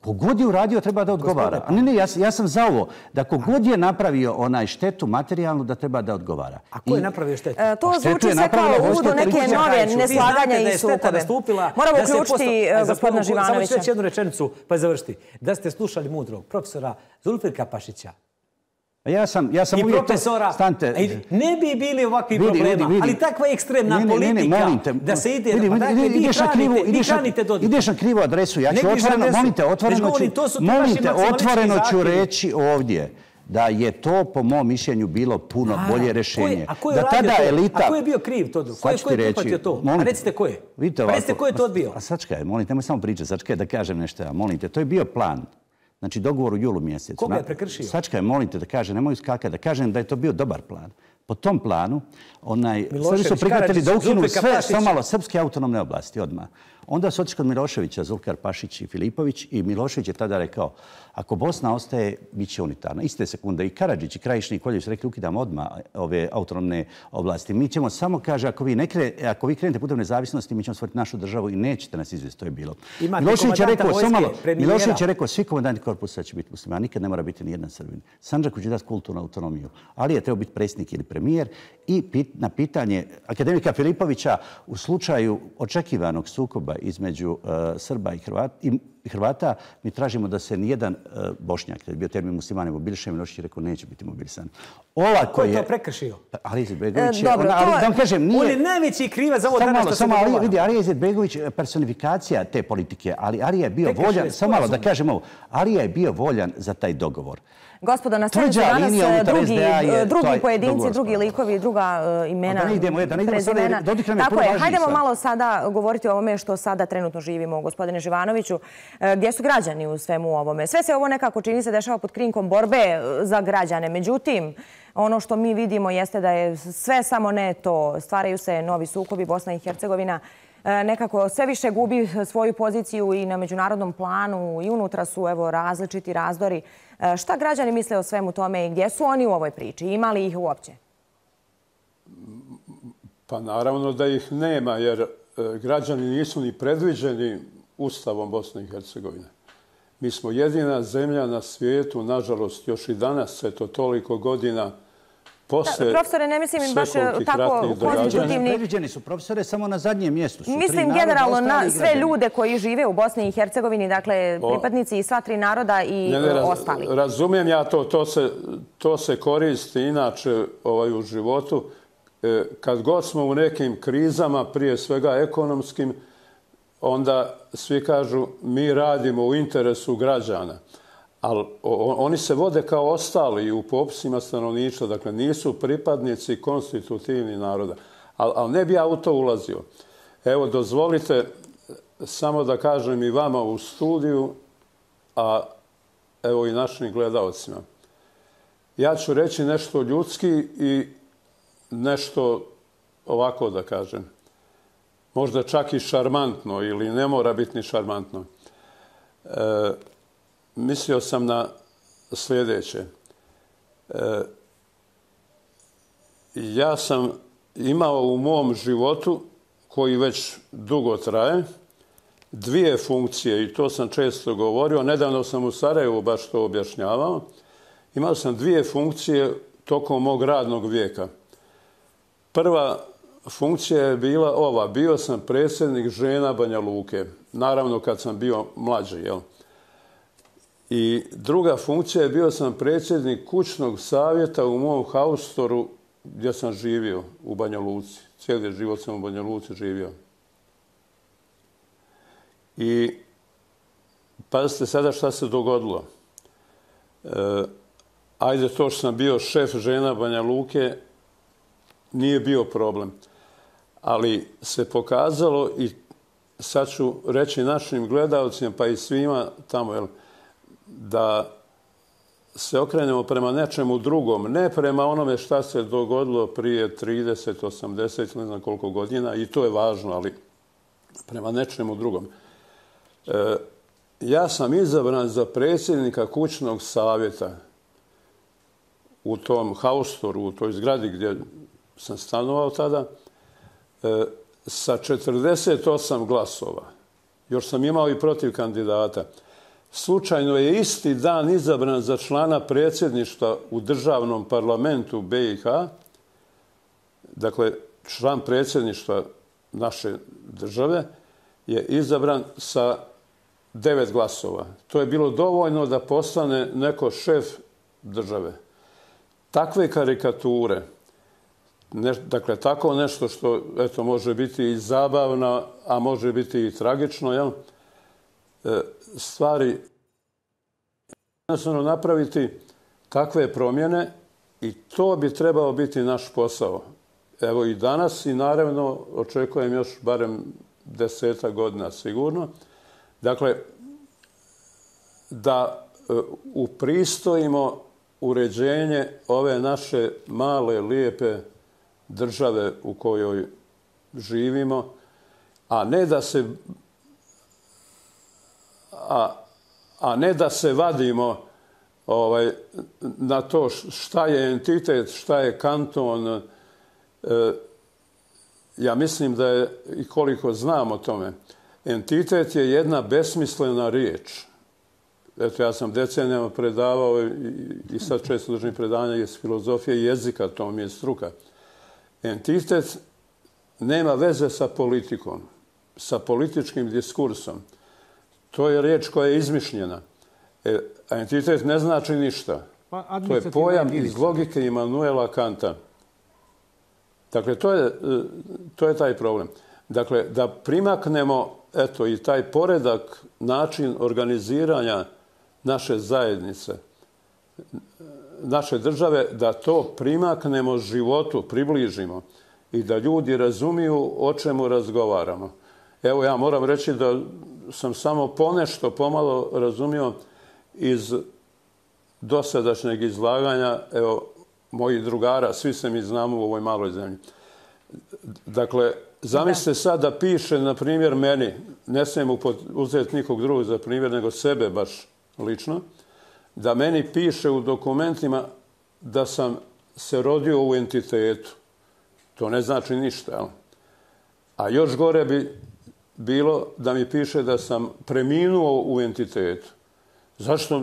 Kogod je uradio, treba da odgovara. Ne, ne, ja sam za ovo. Da kogod je napravio onaj štetu materijalnu, da treba da odgovara. A ko je napravio štetu? To zvuči sve kao uvod u neke nove neslaganja i sukobe. Moramo uključiti gospodina Živanovića. Samo ću reći jednu rečenicu, pa završiti. Da ste slušali mudrog profesora Zulfirka Pašića, ja sam uvijek to... Ne bi bili ovakvi problema, ali takva je ekstremna politika da se ide... Ideš na krivu adresu, ja ću otvoreno... Molim te, otvoreno ću reći ovdje da je to, po mom mišljenju, bilo puno bolje rješenje. A ko je uradio to? A ko je bio kriv to? Ko je prihvatio to? A recite ko je? Recite ko je to odbio? A sačkaj, molim te, nemoj samo pričati, sačkaj da kažem nešto ja, molim te. To je bio plan. Znači, dogovor u julu mjesecu. Koga je prekršio? Sačkaj, molim te da kažem, nemoj skakati, da kažem da je to bio dobar plan. Po tom planu, Srbi su prihvatili da ukinu sve, samo malo, srpske autonomne oblasti odmah. Onda su otišli kod Miloševića, Zulfkar Pašić i Filipović i Milošević je tada rekao, ako Bosna ostaje, bit će unitarna. Iste sekunde i Karadžić i Krajišni i Koljević rekli, ukidamo odmah ove autonomne oblasti. Mi ćemo samo, kaže, ako vi krenete putem nezavisnosti, mi ćemo stvoriti našu državu i nećete nas izvesti. To je bilo. Milošević je rekao, svi komandanti korpusa će biti muslimani, nikad ne mora biti ni jedan Srbin. Sandžaku će dati kulturnu autonomiju, ali je trebao biti predsjednik ili premijer. I na pitanje akademika Filipovića u slučaju očekivanog sukoba između Srba i Hrvata, mi tražimo da se nijedan Bošnjak, da je bio termin muslimani mobilišan, Milošević je rekao neće biti mobilisan. Ko je to prekršio? Alija Izetbegović. On je najveći kriva za ovo danas što se dogovara. Alija Izetbegović je personifikacija te politike, ali Alija je bio voljan, samo malo da kažem ovo, Alija je bio voljan za taj dogovor. Gospodo, na scenu su danas drugi pojedinci, drugi likovi, druga imena, prezimena. Tako je, hajdemo malo sada govoriti o ovome što sada trenutno živimo, gospodine Živanoviću. Gdje su građani u svemu ovome? Sve se ovo nekako čini se dešava pod krinkom borbe za građane. Međutim, ono što mi vidimo jeste da je sve samo ne to. Stvaraju se novi sukobi. Bosna i Hercegovina nekako sve više gubi svoju poziciju i na međunarodnom planu i unutra su evo različiti razdori. Šta građani misle o svemu tome i gdje su oni u ovoj priči? Ima li ih uopće? Pa naravno da ih nema, jer građani nisu ni predviđeni Ustavom Bosne i Hercegovine. Mi smo jedina zemlja na svijetu, nažalost, još i danas, eto toliko godina posle... Profesore, ne mislim baš tako konstitutivni... Predviđeni su, profesore, samo na zadnjem mjestu. Mislim generalno na sve ljude koji žive u Bosni i Hercegovini, dakle, pripadnici i sva tri naroda i ostali. Razumijem ja to, to se koristi inače u životu. Kad god smo u nekim krizama, prije svega ekonomskim, onda svi kažu mi radimo u interesu građana. Ali oni se vode kao ostali u popisima stanovništva, dakle nisu pripadnici konstitutivnih naroda. Ali ne bi ja u to ulazio. Evo, dozvolite samo da kažem i vama u studiju, a evo i našim gledalcima. Ja ću reći nešto ljudski i nešto ovako da kažem. Možda čak i šarmantno ili ne mora biti ni šarmantno. E, mislio sam na sljedeće. E, ja sam imao u mom životu, koji već dugo traje, dvije funkcije i to sam često govorio. Nedavno sam u Sarajevu baš to objašnjavao. Imao sam dvije funkcije tokom mog radnog vijeka. Prva funkcija je bila ova. Bio sam predsjednik žena Banja Luke. Naravno kad sam bio mlađi, jel? I druga funkcija je bio sam predsjednik kućnog savjeta u mom haustoru gdje sam živio u Banja Luci. Cijeli život sam u Banja Luci živio. I pazite sada šta se dogodilo. E, ajde to što sam bio šef žena Banja Luke, nije bio problem. Ali se pokazalo i sad ću reći našim gledalcima pa i svima tamo da se okrenemo prema nečemu drugom. Ne prema onome šta se dogodilo prije trideset, osamdeset, ne znam koliko godina i to je važno, ali prema nečemu drugom. E, ja sam izabran za predsjednika kućnog savjeta u tom haustoru, u toj zgradi gdje sam stanovao tada, e, sa četrdeset osam glasova. Još sam imao i protiv kandidata. Slučajno je isti dan izabran za člana predsjedništva u državnom parlamentu Be I Ha. Dakle, član predsjedništva naše države je izabran sa devet glasova. To je bilo dovoljno da postane neko šef države. Takve karikature, dakle, tako nešto što eto, može biti i zabavno, a može biti i tragično, jel? E, stvari jednostavno napraviti takve promjene i to bi trebao biti naš posao. Evo i danas i naravno očekujem još barem deseta godina sigurno. Dakle, da e, upristojimo uređenje ove naše male, lijepe države u kojoj živimo, a ne da se a, a ne da se vadimo ovaj, na to šta je entitet, šta je kanton. E, ja mislim da je, i koliko znam o tome, entitet je jedna besmislena riječ. Eto, ja sam decenijama predavao i, i sad često držim predavanja iz filozofije jezika, to mi je struka. Entitet nema veze sa politikom, sa političkim diskursom. To je riječ koja je izmišljena. Entitet ne znači ništa. To je pojam iz logike Immanuela Kanta. Dakle, to je, to je taj problem. Dakle, da primaknemo eto, i taj poredak, način organiziranja naše zajednice, naše države, da to primaknemo životu, približimo i da ljudi razumiju o čemu razgovaramo. Evo, ja moram reći da sam samo ponešto pomalo razumio iz dosadašnjeg izlaganja, evo, mojih drugara, svi se mi znamo u ovoj maloj zemlji. Dakle, zamislite sad da piše, na primjer, meni, ne smijem uzeti nikog drugog za primjer, nego sebe baš lično, da meni piše u dokumentima da sam se rodio u entitetu. To ne znači ništa, jel? A još gore bi bilo da mi piše da sam preminuo u entitetu. Zašto...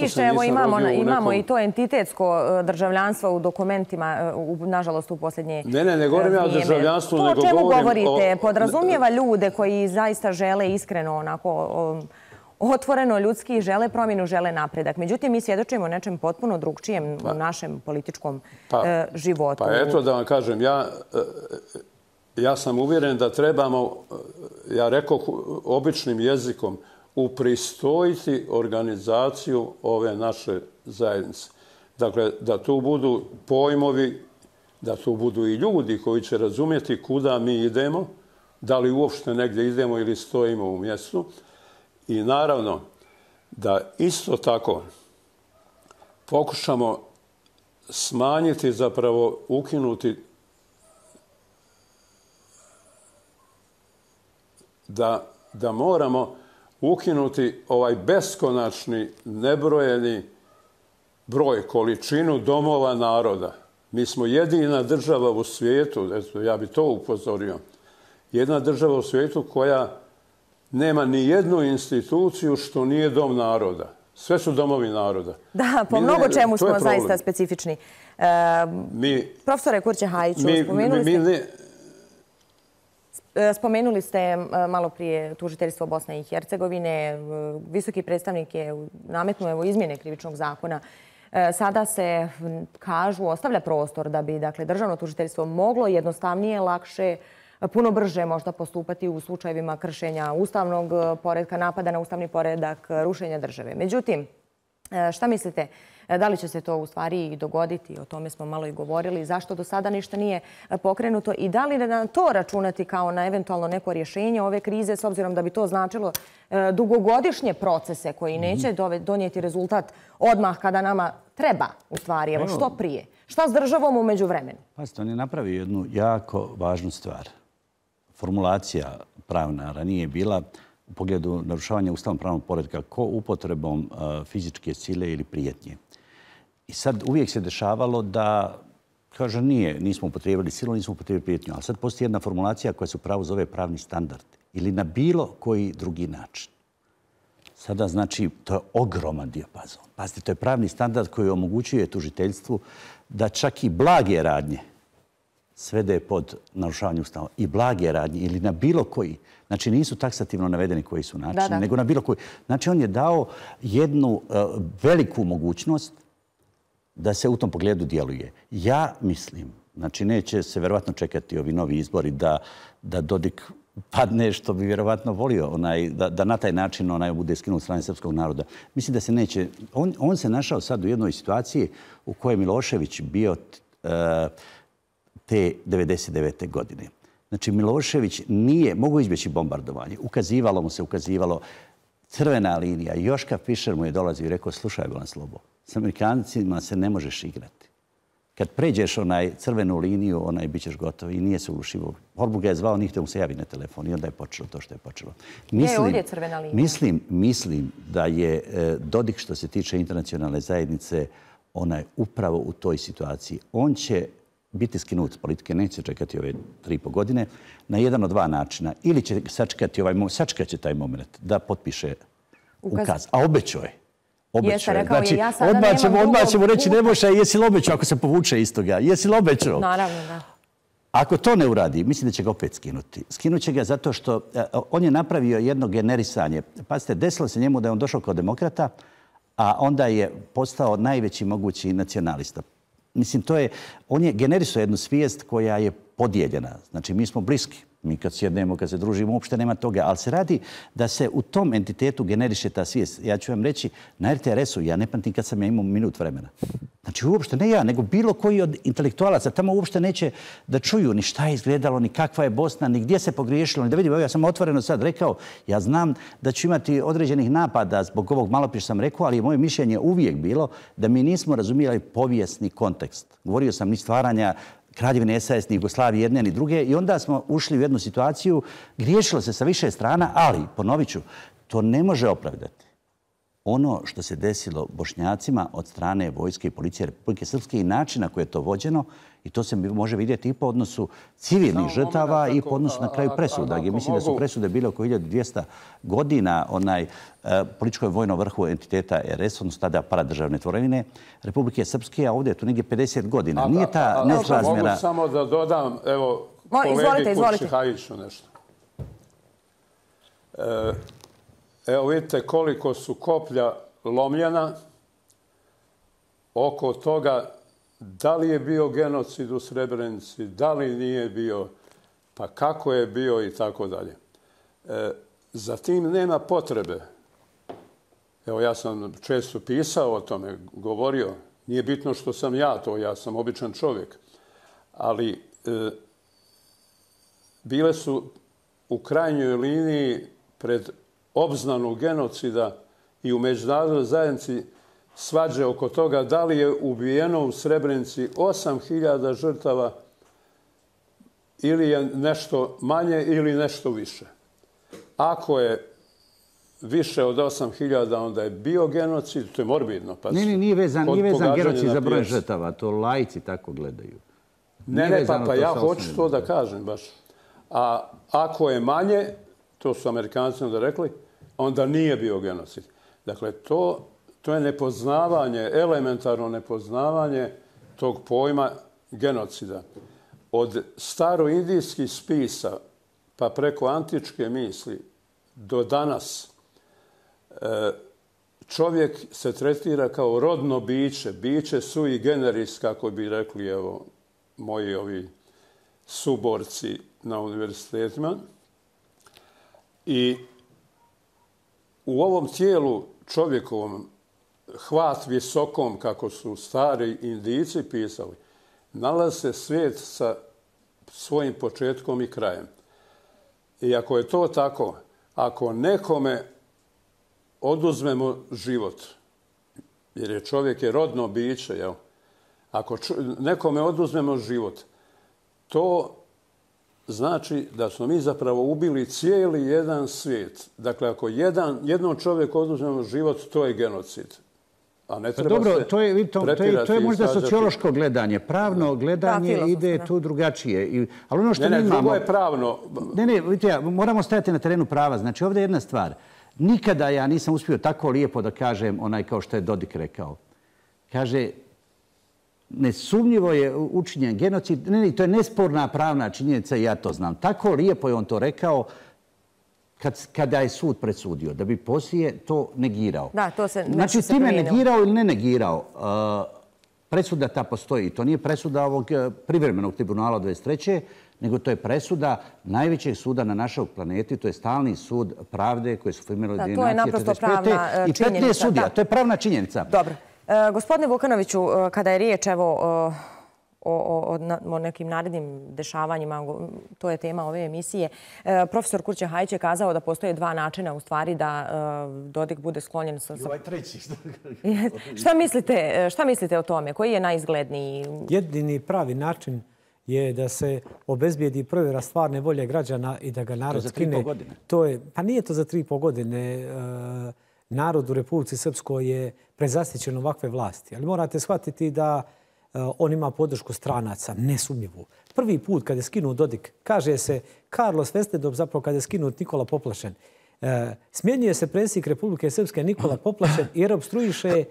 Pište, evo imamo i to entitetsko državljanstvo u dokumentima, nažalost u posljednje... Ne, ne, ne govorim ja o državljanstvu, nego govorim o... To o čemu govorite podrazumijeva ljude koji zaista žele iskreno, onako, otvoreno ljudski, žele promjenu, žele napredak. Međutim, mi svjedočimo nečem potpuno drugčijem u našem političkom životu. Pa eto da vam kažem, ja sam uvjeren da trebamo, ja rekoh običnim jezikom, upristojiti organizaciju ove naše zajednice. Dakle, da tu budu pojmovi, da tu budu i ljudi koji će razumjeti kuda mi idemo, da li uopšte negdje idemo ili stojimo u mjestu. I naravno, da isto tako pokušamo smanjiti, zapravo ukinuti da, da moramo ukinuti ovaj beskonačni, nebrojeni broj, količinu domova naroda. Mi smo jedina država u svijetu, ja bi to upozorio, jedna država u svijetu koja nema ni jednu instituciju što nije dom naroda. Sve su domovi naroda. Da, po mnogo čemu smo zaista specifični. Profesore Kurtćehajiću, spomenuli ste... Spomenuli ste malo prije tužiteljstvo Bosne i Hercegovine. Visoki predstavnik je nametnuo izmjene krivičnog zakona. Sada se, kažu, ostavlja prostor da bi državno tužiteljstvo moglo jednostavnije, lakše, puno brže možda postupati u slučajevima kršenja ustavnog poretka, napada na ustavni poredak, rušenja države. Međutim, šta mislite? Da li će se to u stvari i dogoditi? O tome smo malo i govorili. Zašto do sada ništa nije pokrenuto? I da li na to računati kao na eventualno neko rješenje ove krize, s obzirom da bi to značilo dugogodišnje procese koji neće donijeti rezultat odmah kada nama treba, u stvari, evo što prije? Šta s državom u međuvremenu? Pazite, on je napravio jednu jako važnu stvar. Formulacija pravna ranije bila u pogledu narušavanja ustavno-pravnog poretka ko upotrebom fizičke sile ili prijetnje. I sad uvijek se dešavalo da, kaže, nije, nismo upotrijebili silu, nismo upotrijebili prijetnju, ali sad postoji jedna formulacija koja se upravo zove pravni standard ili na bilo koji drugi način. Sada, znači, to je ogroman dijapazon. Pazite, to je pravni standard koji omogućuje tužiteljstvu da čak i blage radnje svede pod narušavanje ustava i blage radnje ili na bilo koji. Znači, nisu taksativno navedeni koji su načini, nego na bilo koji. Znači, on je dao jednu veliku mogućnost da se u tom pogledu djeluje. Ja mislim, znači neće se vjerovatno čekati ovi novi izbori da Dodik padne, što bi vjerovatno volio, da na taj način onaj bude skinut strane srpskog naroda. Mislim da se neće... On se našao sad u jednoj situaciji u kojoj Milošević bio te devedeset devete. godine. Znači, Milošević nije mogao izbjeći bombardovanje. Ukazivalo mu se, ukazivalo crvena linija. Joška Fischer mu je dolazio i rekao, slušaj, Bolan Slobo, s Amerikancima se ne možeš igrati. Kad pređeš onaj crvenu liniju, onaj bit ćeš gotov i nije se urušivo. Holbrooke je zvao, njih te mu se javi na telefon i onda je počelo to što je počelo. Je, ovdje je crvena linija. Mislim, mislim da je Dodik, što se tiče internacionalne zajednice, onaj upravo u toj situaciji. On će biti skinut politike, neće čekati ove tri i po godine, na jedan od dva načina. Ili će sačekati ovaj moment, sačekaće taj moment da potpiše ukaz. A obećao je. Obećao je. Znači, odmah ćemo reći, Nebojša, jesi li obećao ako se povuče iz toga? Jesi li obećao? Naravno, da. Ako to ne uradi, mislim da će ga opet skinuti. Skinut će ga zato što on je napravio jedno generisanje. Pazite, desilo se njemu da je on došao kao demokrata, a onda je postao najveći mogući nacionalista. Mislim, to je, on je generisao jednu svijest koja je podijeljena. Znači, mi smo bliski. Mi kad sjednemo, kad se družimo, uopšte nema toga. Ali se radi da se u tom entitetu generiše ta svijest. Ja ću vam reći, na er te er esu, ja ne pamtim kad sam ja imao minut vremena. Znači, uopšte ne ja, nego bilo koji od intelektualaca. Tamo uopšte neće da čuju ni šta je izgledalo, ni kakva je Bosna, ni gdje se pogriješilo. Da vidim, ja sam otvoreno sad rekao, ja znam da ću imati određenih napada zbog ovog malo prije što sam rekao, ali moje mišljenje uvijek bilo da mi nismo razumijeli povijesni kontekst. Govorio sam ni stvaranja Kraljevine es a es, ni Jugoslavije, jedne, ni druge. I onda smo ušli u jednu situaciju, griješilo se sa više strana, ali, ponovit ću, to ne može opravdati ono što se desilo Bošnjacima od strane vojske i policije Republike Srpske i načina koje je to vođeno. I to se može vidjeti i po odnosu civilnih žrtava i po odnosu na kraju presuda. Mislim da su presude bile oko hiljadu dvjesto godina političkoj vojno vrhu entiteta er es, odnosno tada paradržavne tvorevine Republike Srpske, a ovdje je tu negdje pedeset godina. Nije ta nesrazmjera... Mogu samo da dodam, evo, kolegi Kurtćehajiću nešto. Evo vidite koliko su koplja lomljena oko toga da li je bio genocid u Srebrenici, da li nije bio, pa kako je bio i tako dalje. Za tim nema potrebe. Evo, ja sam često pisao o tome, govorio. Nije bitno što sam ja to, ja sam običan čovjek. Ali e, bile su u krajnjoj liniji pred obznanu genocida i u međunarodnoj zajednici svađe oko toga da li je ubijeno u Srebrenici osam hiljada žrtava ili je nešto manje ili nešto više. Ako je više od osam hiljada, onda je bio genocid, to je morbidno. Ne, ne, nije vezan genocid za broj žrtava, to laici tako gledaju. Ne, ne, pa ja hoću to da kažem baš. A ako je manje, to su Amerikanci onda rekli, onda nije bio genocid. Dakle, to... To je nepoznavanje, elementarno nepoznavanje tog pojma genocida. Od staroindijskih spisa pa preko antičke misli do danas čovjek se tretira kao rodno biće, biće sui generis, kako bi rekli evo, moji ovi suborci na univerzitetima. I u ovom tijelu čovjekovom, hvat visokom, kako su stari Indijci pisali, nalazi se svijet sa svojim početkom i krajem. I ako je to tako, ako nekome oduzmemo život, jer je čovjek je rodno biće, jel? Ako nekome oduzmemo život, to znači da smo mi zapravo ubili cijeli jedan svijet. Dakle, ako jednom čovjeku oduzmemo život, to je genocid. Dobro, to je možda sociološko gledanje. Pravno gledanje ide tu drugačije. Ne, ne, drugo je pravno. Ne, ne, vidite, moramo stajati na terenu prava. Znači, ovdje je jedna stvar. Nikada ja nisam uspio tako lijepo da kažem onaj kao što je Dodik rekao. Kaže, nesumnjivo je učinjen genocid. Ne, ne, to je nesporna pravna činjenica i ja to znam. Tako lijepo je on to rekao kada je sud presudio, da bi poslije to negirao. Da, to se... Znači, time negirao ili ne negirao, presuda ta postoji. To nije presuda ovog privremenog tribunala dvadeset treće, nego to je presuda najvećeg suda na našoj planeti, to je Stalni sud pravde koji su formirali jedinice četrdeset pete. Da, to je naprosto pravna činjenica. I petnaest sudija, to je pravna činjenica. Dobro. Gospodine Vukanoviću, kada je riječ, evo... o nekim narednim dešavanjima, to je tema ove emisije. Profesor Kurtćehajić je kazao da postoje dva načina u stvari da Dodik bude sklonjen... I ovaj treći. Šta mislite o tome? Koji je najizgledniji? Jedini pravi način je da se obezbijedi provjera stvarne volje građana i da ga narod skine. Pa nije to za tri i pol godine. Narod u Republici Srpskoj je prezasićen ovakve vlasti. Ali morate shvatiti da on ima podršku stranaca, nesumnjivu. Prvi put kad je skinuo Dodik, kaže se Carlos Vestedov, zapravo kad je skinuo Nikola Poplašen, smjenjuje se predsjednik Republike Srpske Nikola Poplašen jer opstruiše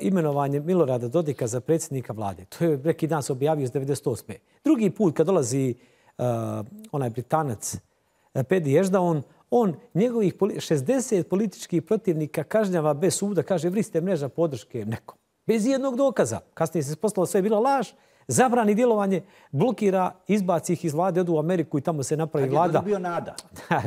imenovanje Milorada Dodika za predsjednika vlade. To je neki dan se objavio iz devedeset osme. Drugi put kad dolazi onaj Britanac Pedi Ježdaon, on njegovih šezdeset političkih protivnika kažnjava bez suda, kaže vriste mreža podrške nekom. Bez jednog dokaza. Kasnije se ispostavilo sve je bila laž. zabrani djelovanje, blokira, izbaci ih iz vlade, odu u Ameriku i tamo se napravi vlada. Kad je bio nada?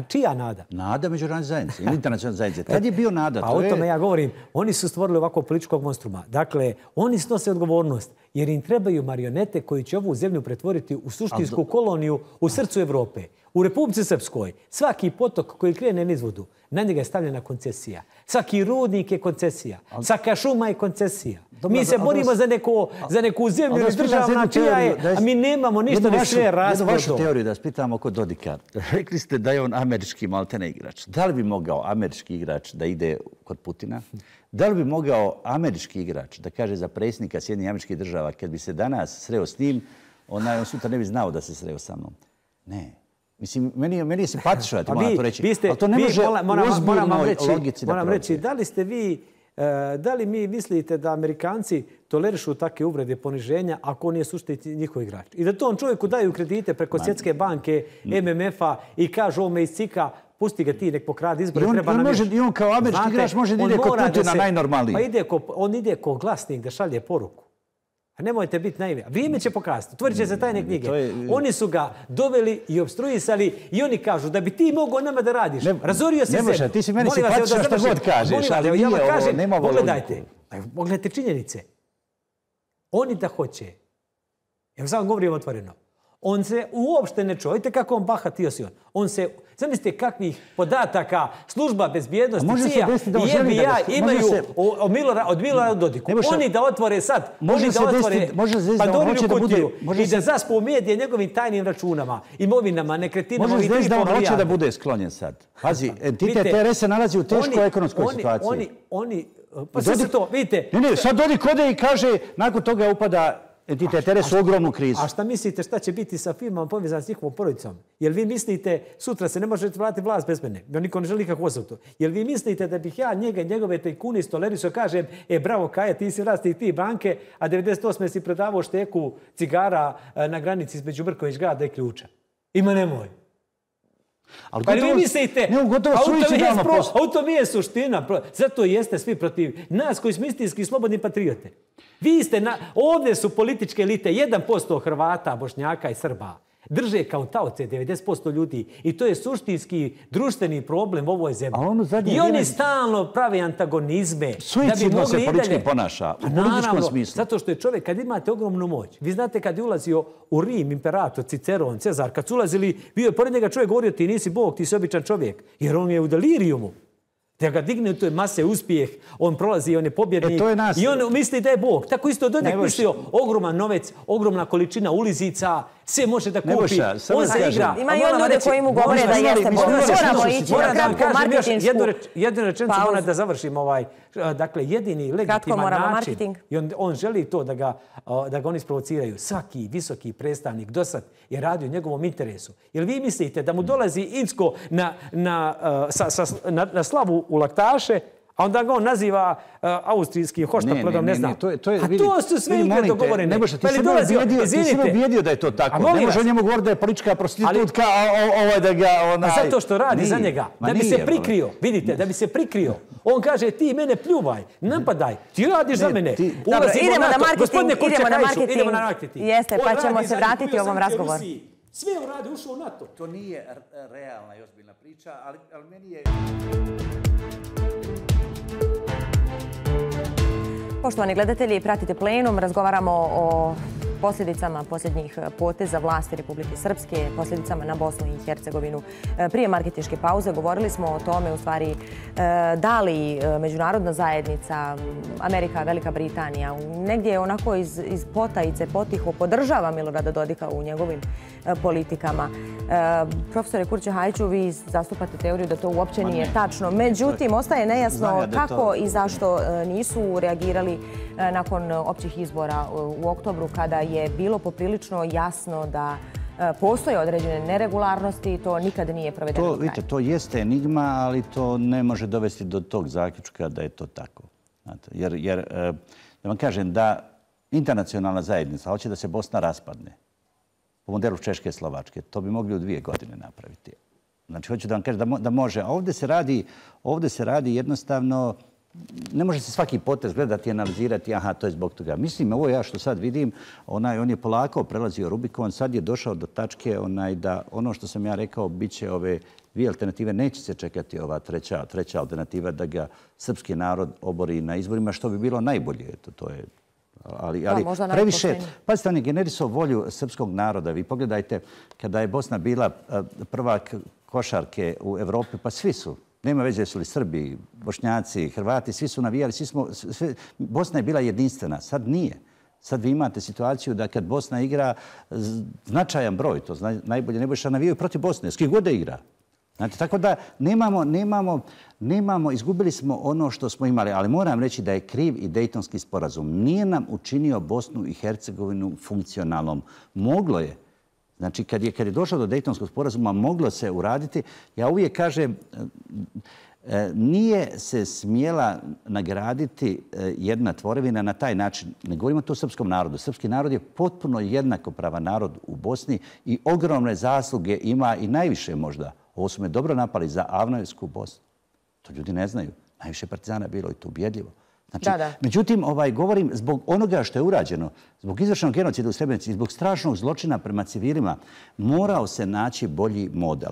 Čija nada? Nada međunarodne zajednice ili internacionalne zajednice. Kad je bio nada? Pa o tome ja govorim. Oni su stvorili ovako političkog monstruma. Dakle, oni snose odgovornost jer im trebaju marionete koji će ovu zemlju pretvoriti u suštinsku koloniju u srcu Evrope. U Republici Srpskoj svaki potok koji krene nizvodu, na njega je stavljena koncesija. Svaki rudnik je koncesija. Svaka šuma je koncesija. Mi se borimo za neku zemlju ili državna čija je, a mi nemamo ništa ni sve razvodu. Jednu vašu teoriju da spitamo oko Dodika. Rekli ste da je on američki maltene igrač. Da li bi mogao američki igrač da ide kod Putina? Da li bi mogao američki igrač da kaže za predsjednika Sjedinjenih Američkih Država kad bi se danas sreo s njim, on sutra ne bi znao da se sreo sa mnom? Ne. Mislim, meni je simpatično da ti moram to reći, ali to ne može uzbiljnoj logici da prođe. Moram reći, da li ste vi, da li mi mislite da Amerikanci tolerišu takve uvrede poniženja ako on je suštinski njihov igrač? I da to on čovjeku daju kredite preko Svjetske banke, em em ef-a i kažu ovome iz Cika, pusti ga ti, nek pokrade izbore, treba namješati. I on kao američki igrač može da ide kod Putina najnormalniji. On ide ko glasnik da šalje poruku. Nemojte biti naivni. Vrijeme će pokazati. Otvorit će se tajne knjige. Oni su ga doveli i obstruisali i oni kažu da bi ti mogao nama da radiš. Razorio si se. Ne može, ti si meni simpatično što god kažeš, ali nije ovo, nema ovo. Pogledajte, pogledajte činjenice. Oni da hoće. Evo sad vam govorim otvoreno. On se uopšte ne čuje. Vidite kako on bahatio si on. On se, zamislite kakvih podataka, služba bezbjednosti, C I A i F B I imaju od Milorada Dodiku. Oni da otvore sad, oni da otvore Pandorinu kutiju i da zaspu medije njegovim tajnim računama, imovinama, nekretninama. Može znači da on hoće da bude sklonjen sad. Pazi, entitet T R S se nalazi u teškoj ekonomskoj situaciji. Oni, pa sad se to, vidite. Ne, ne, sad Dodik ode i kaže, nakon toga upada entitet T R S u ogromnu krizu. A šta mislite šta će biti sa firmama povezan s njihovom porodicom? Jel vi mislite, sutra se ne možete vratiti vlast bez mene, niko ne želi kako osvrtu. Jel vi mislite da bih ja njega i njegove tajkune istolerisao, kažem, e bravo Kaja, ti si vlasnik ti banke, a devedeset osme si prodavao šteku cigara na granici između Brković grada i Ključa. Ima nemoj. Pa vi mislite, a u tome je suština. Zato jeste svi protiv nas koji smo istinski slobodni patriote. Ovdje su političke elite, jedan posto Hrvata, Bošnjaka i Srba. Drže kao taoce devedeset posto ljudi i to je suštinski društveni problem u ovoj zemlji. I oni stalno prave antagonizme. Suicidno se politički ponaša u političkom smislu. Zato što je čovjek, kad imate ogromnu moć, vi znate kad je ulazio u Rim, imperator, Ciceron, Cezar, kad su ulazili, bio je pored njega čovjek govorio ti nisi Bog, ti si običan čovjek, jer on je u delirijumu. Da ga digne u toj mase uspijeh, on prolazi, on je pobjednik i on misli da je Bog. Tako isto Dodik mislio, ogroman novec, ogromna količina ulizica, sve može da kupi, on se igra. Ima i on ljude koji mu govore da jeste Bog. Moramo ići na kratku marketinšku pauzu. Jednu rečenicu moram da završim. Dakle, jedini legitiman način, i on želi to da ga oni isprovociraju. Svaki visoki predstavnik do sad je radio njegovom interesu. Jer vi mislite da mu dolazi Incko na slavu u laktaše, a onda ga on naziva austrijskim hoštaprodom, ne znam. A to su sve igre dogovorene. Nebojša, ti si me objedio da je to tako. Ne može o njemu govoriti da je politička prostitutka, a ovo da ga... A zato što radi za njega. Da bi se prikrio, vidite, da bi se prikrio. On kaže, ti mene pljuvaj, napadaj, ti radiš za mene. Idemo na marketing, idemo na marketing. Idemo na marketing. Jeste, pa ćemo se vratiti ovom razgovoru. Sve je uradio, ušao u NATO. To nije realna i ozbiljna priča, ali meni je... Poštovani gledatelji, pratite Plenum. Razgovaramo o posljedicama posljednjih poteza vlasti Republike Srpske, posljedicama na Bosnu i Hercegovinu. Prije marketinške pauze govorili smo o tome, u stvari, da li međunarodna zajednica, Amerika, Velika Britanija, negdje onako iz, iz potajice, potiho, podržava Milorada Dodika u njegovim politikama. Profesore Kurtćehajiću, vi zastupate teoriju da to uopće nije tačno. Međutim, ostaje nejasno kako i zašto nisu reagirali nakon općih izbora u oktobru, kada je bilo poprilično jasno da postoje određene neregularnosti i to nikad nije provedeno u kraju. Vidite, to jeste enigma, ali to ne može dovesti do tog zaključka da je to tako. Jer, da vam kažem, da internacionalna zajednica hoće da se Bosna raspadne po modelu Češke i Slovačke, to bi mogli u dvije godine napraviti. Znači, hoću da vam kažem da može. A ovdje se radi jednostavno ne može se svaki potez gledati i analizirati, aha, to je zbog toga. Mislim, ovo ja što sad vidim, on je polako prelazio Rubikon, sad je došao do tačke da ono što sam ja rekao, bit će ove dvije alternative, neće se čekati ova treća alternativa da ga srpski narod obori na izborima, što bi bilo najbolje. To je... Ali previše, pazite, on je generisao volju srpskog naroda. Vi pogledajte, kada je Bosna bila prvak košarke u Evropi, pa svi su, nema veze su li Srbi, Bošnjaci, Hrvati, svi su navijali, svi smo, Bosna je bila jedinstvena, sad nije. Sad vi imate situaciju da kad Bosna igra značajan broj, to najbolje Nebojša navijaju protiv Bosne, s kim god da igra. Znači, tako da nemamo, nemamo, nemamo, izgubili smo ono što smo imali, ali moram reći da je kriv i Dejtonski sporazum. Nije nam učinio Bosnu i Hercegovinu funkcionalnom. Moglo je. Znači, kad je, kad je došlo do Dejtonskog sporazuma, moglo se uraditi. Ja uvijek kažem, nije se smjela nagraditi jedna tvorevina na taj način. Ne govorimo to o srpskom narodu. Srpski narod je potpuno jednakopravan narod u Bosni i ogromne zasluge ima i najviše možda. Ovo su me dobro napali za Avnojevsku Bosnu. To ljudi ne znaju. Najviše partizana je bilo i to ubjedljivo. Međutim, govorim zbog onoga što je urađeno, zbog izvršenog genocida u Srebrenici i zbog strašnog zločina prema civilima, morao se naći bolji model.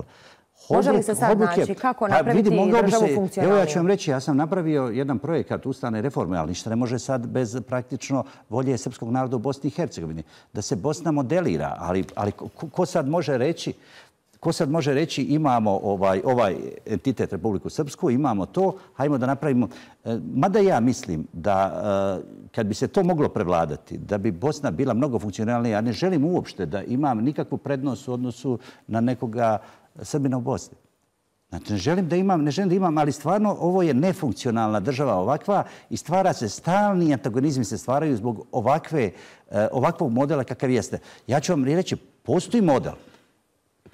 Može li se sad naći kako napraviti državu funkcionalniju? Evo ja ću vam reći, ja sam napravio jedan projekat ustavne reforme, ali ništa ne može sad bez praktično volje srpskog naroda u Bosni i Hercegovini. Da se Bosna modelira, ali ko sad može reći Ko sad može reći imamo ovaj entitet Republiku Srpsku, imamo to, hajmo da napravimo... Mada ja mislim da kad bi se to moglo prevladati, da bi Bosna bila mnogo funkcionalnija, ja ne želim uopšte da imam nikakvu prednost u odnosu na nekoga Srbina u Bosni. Znači, ne želim da imam, ne želim da imam, ali stvarno ovo je nefunkcionalna država ovakva i stvara se, stalni antagonizmi se stvaraju zbog ovakvog modela kakav jeste. Ja ću vam reći, postoji model.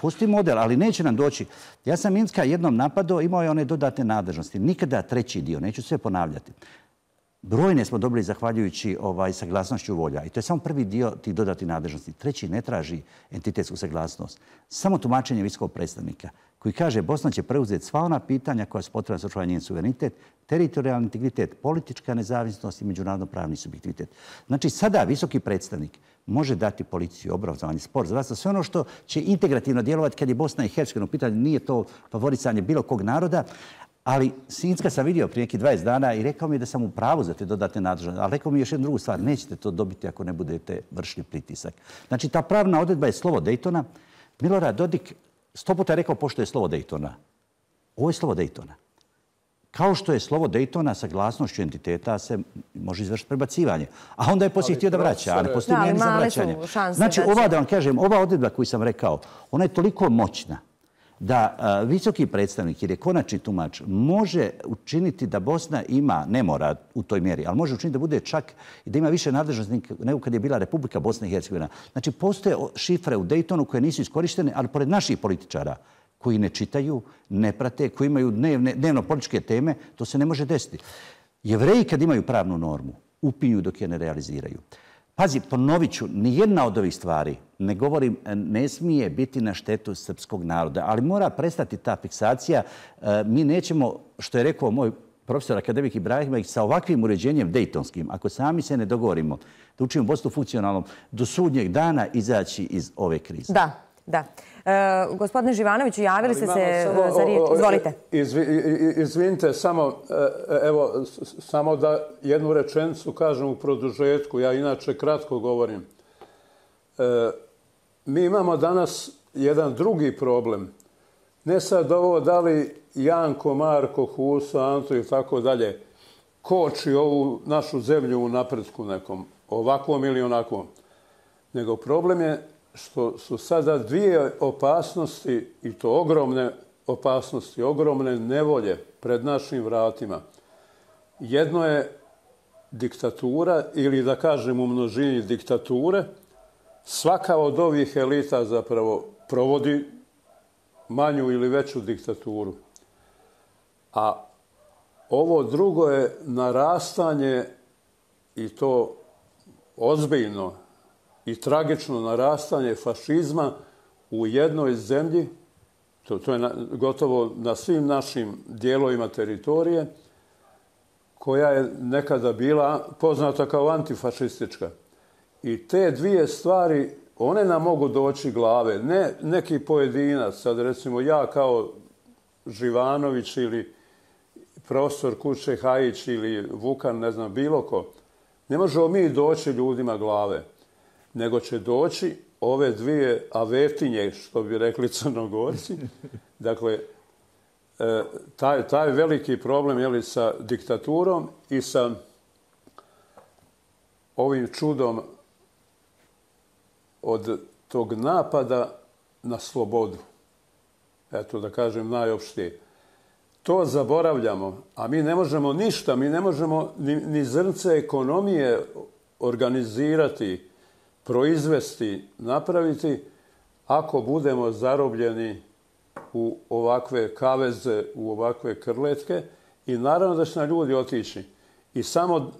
Pusti model, ali neće nam doći. Ja sam Minska jednom napadao, imao je one dodatne nadležnosti. Nikada treći dio, neću sve ponavljati. Brojne smo dobili zahvaljujući saglasnošću volja. I to je samo prvi dio tih dodatnih nadležnosti. Treći ne traži entitetsku saglasnost. Samo tumačenje visokog predstavnika koji kaže Bosna će preuzeti sva ona pitanja koja su potrebna za očuvanje njen suverenitet, teritorijalni integritet, politička nezavisnost i međunarodno-pravni subjektivitet. Znači, sada visoki predstavnik može dati policiju, obrazovanje, sport, zdravstvo, sve ono što će integrativno djelovati kad je Bosna i Hercegovina u pitanju. Nije to favorisanje bilo kog naroda, ali Sinjska sam vidio prije nekih dvadeset dana i rekao mi je da sam u pravu za te dodatne nadležnosti, ali rekao mi je još jednu drugu stvar, nećete to dobiti ako ne budete vršili pritisak. Znači, ta pravna odredba je slovo Dejtona. Milorad Dodik sto puta je rekao pošto je slovo Dejtona. Ovo je slovo Dejtona. Kao što je slovo Dejtona sa glasnošću entiteta se može izvršiti prebacivanje. A onda je poslije htio da vraća, ali postoji mjeri za vraćanje. Znači, ova, da vam kažem, ova odredba koju sam rekao, ona je toliko moćna da visoki predstavnik, jer je konačni tumač, može učiniti da Bosna ima, ne mora u toj mjeri, ali može učiniti da bude čak i da ima više nadležnosti nego kad je bila Republika Bosna i Hercegovina. Znači, postoje šifre u Dejtonu koje nisu iskorištene, ali pored naših političara koji ne čitaju, ne prate, koji imaju dnevno političke teme, to se ne može desiti. Jevreji kad imaju pravnu normu, upinju dok je ne realiziraju. Pazi, ponovit ću, nijedna od ovih stvari, ne govorim, ne smije biti na štetu srpskog naroda, ali mora prestati ta fiksacija. Mi nećemo, što je rekao moj profesor akademik Ibrahimović, sa ovakvim uređenjem dejtonskim, ako sami se ne dogovorimo da učimo Bosnu funkcionalnom, do sudnjeg dana izaći iz ove krize. Da, da. Gospodine Živanoviću, javili ste se za riječ. Izvolite. Izvinite, samo da jednu rečenicu kažem u produžetku. Ja inače kratko govorim. Mi imamo danas jedan drugi problem. Ne sad ovo da li Janko, Marko, Huso, Anto i tako dalje koči ovu našu zemlju u napretku nekom, ovakvom ili onakvom. Nego problem je što su sada dvije opasnosti, i to ogromne opasnosti, ogromne nevolje pred našim vratima. Jedno je diktatura, ili da kažem u množini diktature. Svaka od ovih elita zapravo provodi manju ili veću diktaturu. A ovo drugo je narastanje, i to ozbiljno, i tragično narastanje fašizma u jednoj zemlji, to je gotovo na svim našim dijelovima teritorije, koja je nekada bila poznata kao antifašistička. I te dvije stvari, one nam mogu doći glave. Ne neki pojedinac, sad recimo ja kao Živanović ili profesor Kurtćehajić ili Vukan, ne znam, bilo ko. Ne možemo mi doći ljudima glave, nego će doći ove dvije avetinje, što bi rekli Crnogorci. Dakle, taj, taj veliki problem je li sa diktaturom i sa ovim čudom od tog napada na slobodu. Eto, da kažem najopštije. To zaboravljamo, a mi ne možemo ništa, mi ne možemo ni, ni zrnce ekonomije organizirati, proizvesti, napraviti, ako budemo zarobljeni u ovakve kaveze, u ovakve krletke. I naravno da će na ljudi otići. I samo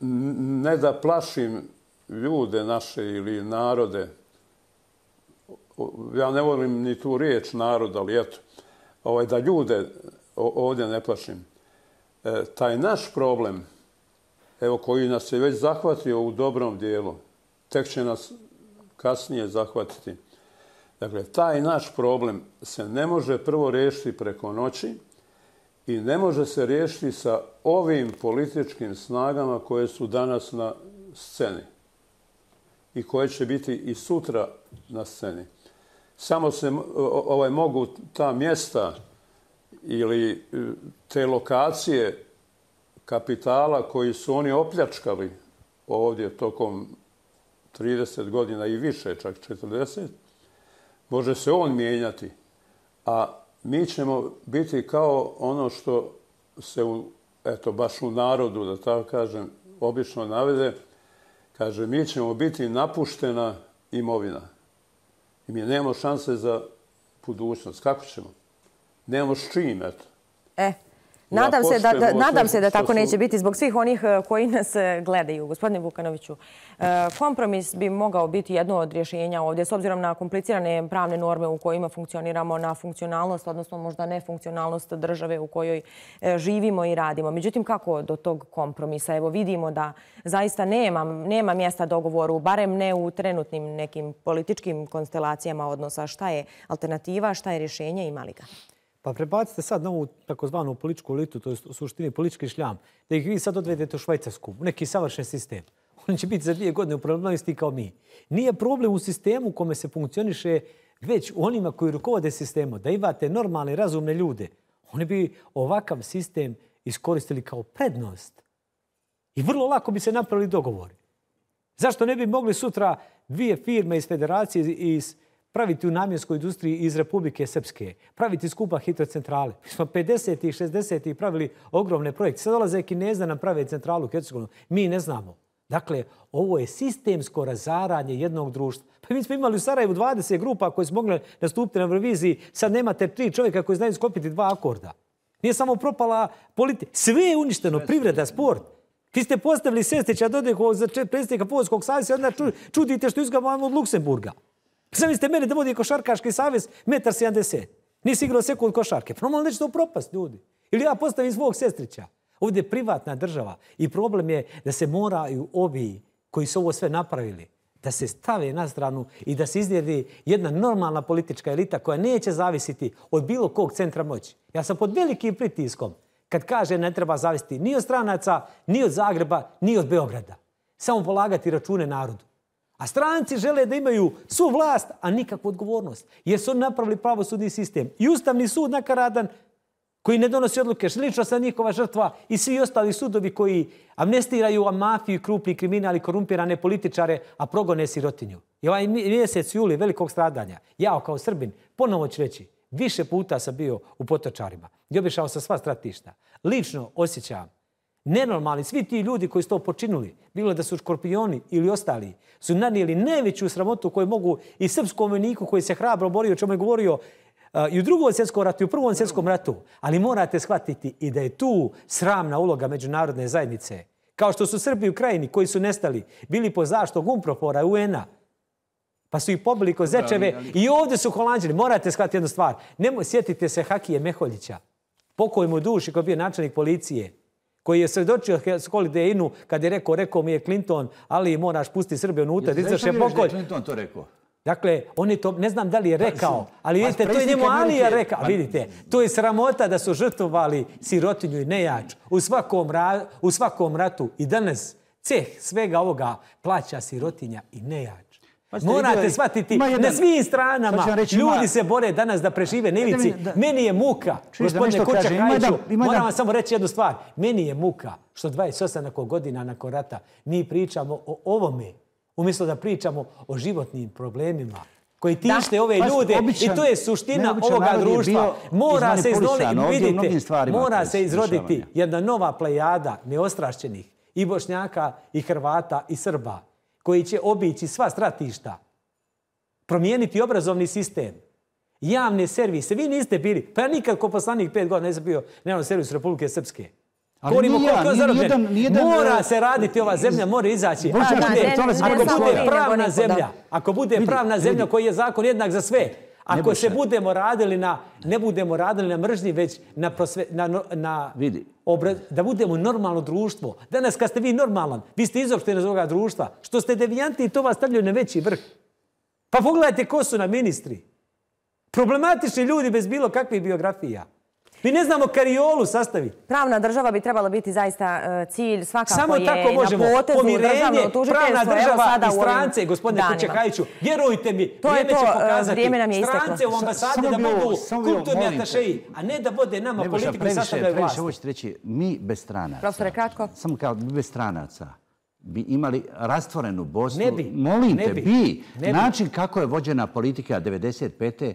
ne da plašim ljude naše ili narode. Ja ne volim ni tu riječ narod, ali eto, ovaj, da ljude ovdje ne plašim. E, taj naš problem, evo, koji nas je već zahvatio u dobrom dijelu, tek će nas kasnije zahvatiti. Dakle, taj naš problem se ne može prvo riješiti preko noći i ne može se riješiti sa ovim političkim snagama koje su danas na sceni i koje će biti i sutra na sceni. Samo se ovaj, mogu ta mjesta ili te lokacije kapitala koji su oni opljačkali ovdje tokom trideset godina i više, čak četrdeset, može se on mijenjati. A mi ćemo biti kao ono što se, u, eto, baš u narodu, da tako kažem, obično navede, kaže, mi ćemo biti napuštena imovina. I mi nemamo šanse za budućnost. Kako ćemo? Nemamo s čim, eto. E, nadam se da, da, nadam se da tako neće biti zbog svih onih koji nas gledaju. Gospodine Vukanoviću, kompromis bi mogao biti jedno od rješenja ovdje, s obzirom na komplicirane pravne norme u kojima funkcioniramo, na funkcionalnost, odnosno možda nefunkcionalnost države u kojoj živimo i radimo. Međutim, kako do tog kompromisa? Evo, vidimo da zaista nema, nema mjesta dogovoru, barem ne u trenutnim nekim političkim konstelacijama odnosa. Šta je alternativa, šta je rješenje, ima li ga? Pa prebacite sad na ovu takozvanu političku elitu, to je u suštini politički šljam, da ih vi sad odvedete u Švajcarsku, u neki savršen sistem. Oni će biti za dvije godine u problematici kao mi. Nije problem u sistemu u kome se funkcioniše, već u onima koji rukovode sistemom. Da imate normalne, razumne ljude, oni bi ovakav sistem iskoristili kao prednost. I vrlo lako bi se napravili dogovori. Zašto ne bi mogli sutra dvije firme iz federacije i iz praviti u namjenskoj industriji iz Republike Srpske, praviti skupa hidrocentrale. Mi smo pedesetih i šezdesetih pravili ogromne projekte. Sad dolaze Kinezi da nam prave centralu u Hercegovini. Mi ne znamo. Dakle, ovo je sistemsko razaranje jednog društva. Pa mi smo imali u Sarajevu dvadeset grupa koje su mogli nastupiti na reviziji. Sad nemate tri čovjeka koji znaju sklopiti dva akorda. Nije samo propala politika. Sve je uništeno, privreda, sport. Vi ste postavili Sestića Dodikovog za predsjednika Poljskog savjeza i onda čudite što izgledamo od Luksemburga. Zamislite mene da vodi košarkaški savez jedan metar sedamdeset. Nisi igrao sekund košarke. Normalno neće to propast, ljudi. Ili ja postavim svog Sestrića. Ovdje je privatna država i problem je da se moraju ovi koji su ovo sve napravili, da se stave na stranu i da se izradi jedna normalna politička elita koja neće zavisiti od bilo kog centra moći. Ja sam pod velikim pritiskom kad kaže ne treba zavisiti ni od stranaca, ni od Zagreba, ni od Beograda. Samo polagati račune narodu. A stranci žele da imaju svu vlast, a nikakvu odgovornost. Jer su napravili pravosudni sistem. I Ustavni sud nakaradan, koji ne donosi odluke, lično sam njihova žrtva, i svi ostali sudovi koji amnestiraju mafiju i krupni kriminal i korumpirane političare, a progone sirotinju. I ovaj mjesec juli velikog stradanja, ja kao Srbin ponovo ću reći, više puta sam bio u Potočarima i obišao sam sva stratišta. Lično osjećam nenormalni, svi ti ljudi koji su to počinili, bilo da su škorpioni ili ostali, su nanijeli najveću sramotu koju mogu i srpskom vojniku koji se hrabro borio, o čemu je govorio i u drugom svjetskom ratu i u prvom svjetskom ratu. Ali morate shvatiti i da je tu sramna uloga međunarodne zajednice. Kao što su Srbi u Krajini koji su nestali, bili po zaštitom Gumprofora, u en a, pa su ih pobili kod Zečeve i ovdje su Holanđani. Morate shvatiti jednu stvar. Sjetite se Hakije Meholjića, pokoj mu duši, koji je bio načelnik policije, koji je svedočio Holideinu kad je rekao, rekao mi je Clinton, ali moraš pusti Srbe unutra. Znaš li da je Clinton to rekao? Dakle, on je to, ne znam da li je rekao, ali vidite, to je njemu Alija rekao. Vidite, to je sramota da su žrtvovali sirotinju i nejač u svakom ratu. I danas ceh svega ovoga plaća sirotinja i nejač. Morate shvatiti, na svim stranama ljudi se bore danas da prežive nevici. Meni je muka, gospodine Kurtćehajiću, moram vam samo reći jednu stvar. Meni je muka što dvadeset osam godina nakon rata mi pričamo o ovome, umjesto da pričamo o životnim problemima koji tište ove ljude. I to je suština ovoga društva. Mora se izroditi jedna nova plejada neostrašćenih i Bošnjaka, i Hrvata, i Srba, koji će obići sva stratišta, promijeniti obrazovni sistem, javne servise. Vi niste bili, pa ja nikad ko poslanik pet godina nisam bio na javnom servisu Republike Srpske. Ali ni ja. Mora se raditi ova zemlja, mora izaći. Ako bude pravna zemlja, ako bude pravna zemlja koji je zakon jednak za sve, ako se budemo radili na, ne budemo radili na mržnji, već na obraz, da budemo normalno društvo. Danas kad ste vi normalan, vi ste izopšteni iz ovoga društva. Što ste devijantni, to vas stavljaju na veći vrh. Pa pogledajte ko su na ministri. Problematični ljudi bez bilo kakvih biografija. Mi ne znamo karijolu sastaviti. Pravna država bi trebala biti zaista cilj. Svakako je na potezu državno tužiteljstvo. Pravna država i strance, gospodine Kurtćehajiću, vjerujte mi, vrijeme će pokazati. Strance u ambasade da mogu kulturni atašeji, a ne da vode nama politiku i sastavljaju vlast. Previše hoćete reći, mi bez stranaca. Profesore, kratko. Samo kao mi bez stranaca bi imali rastvorenu Bosnu. Ne bi. Molim te, bi. Način kako je vođena politika devedeset pete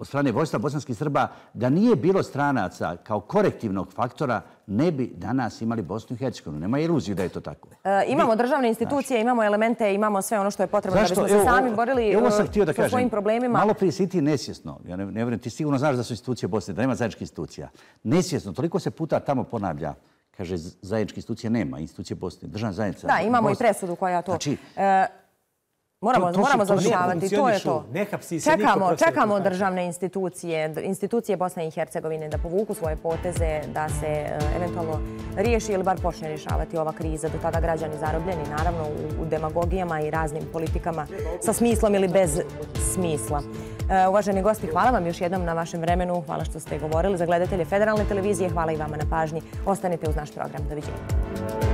od strane vojstva bosanskih Srba, da nije bilo stranaca kao korektivnog faktora, ne bi danas imali Bosnu i Hercegovinu. Nema iluziju da je to tako. Imamo državne institucije, imamo elemente, imamo sve ono što je potrebno da bismo se sami borili sa svojim problemima. Malo prije si ti nesvjesno, ja ne vjerujem, ti sigurno znaš da su institucije Bosne, da nema zajedničkih institucija. Nesvjesno, toliko se puta tamo ponavlja, kaže zajedničkih institucija nema, institucije Bosne, državna zajednica. Da, imamo i presudu koja to... Moramo završavati, to je to. Čekamo državne institucije, institucije Bosne i Hercegovine da povuku svoje poteze, da se eventualno riješi ili bar počne rješavati ova kriza. Do tada građani zarobljeni, naravno, u demagogijama i raznim politikama sa smislom ili bez smisla. Uvaženi gosti, hvala vam još jednom na vašem vremenu. Hvala što ste govorili. Za gledatelje Federalne televizije, hvala i vama na pažnji. Ostanite uz naš program. Doviđenja.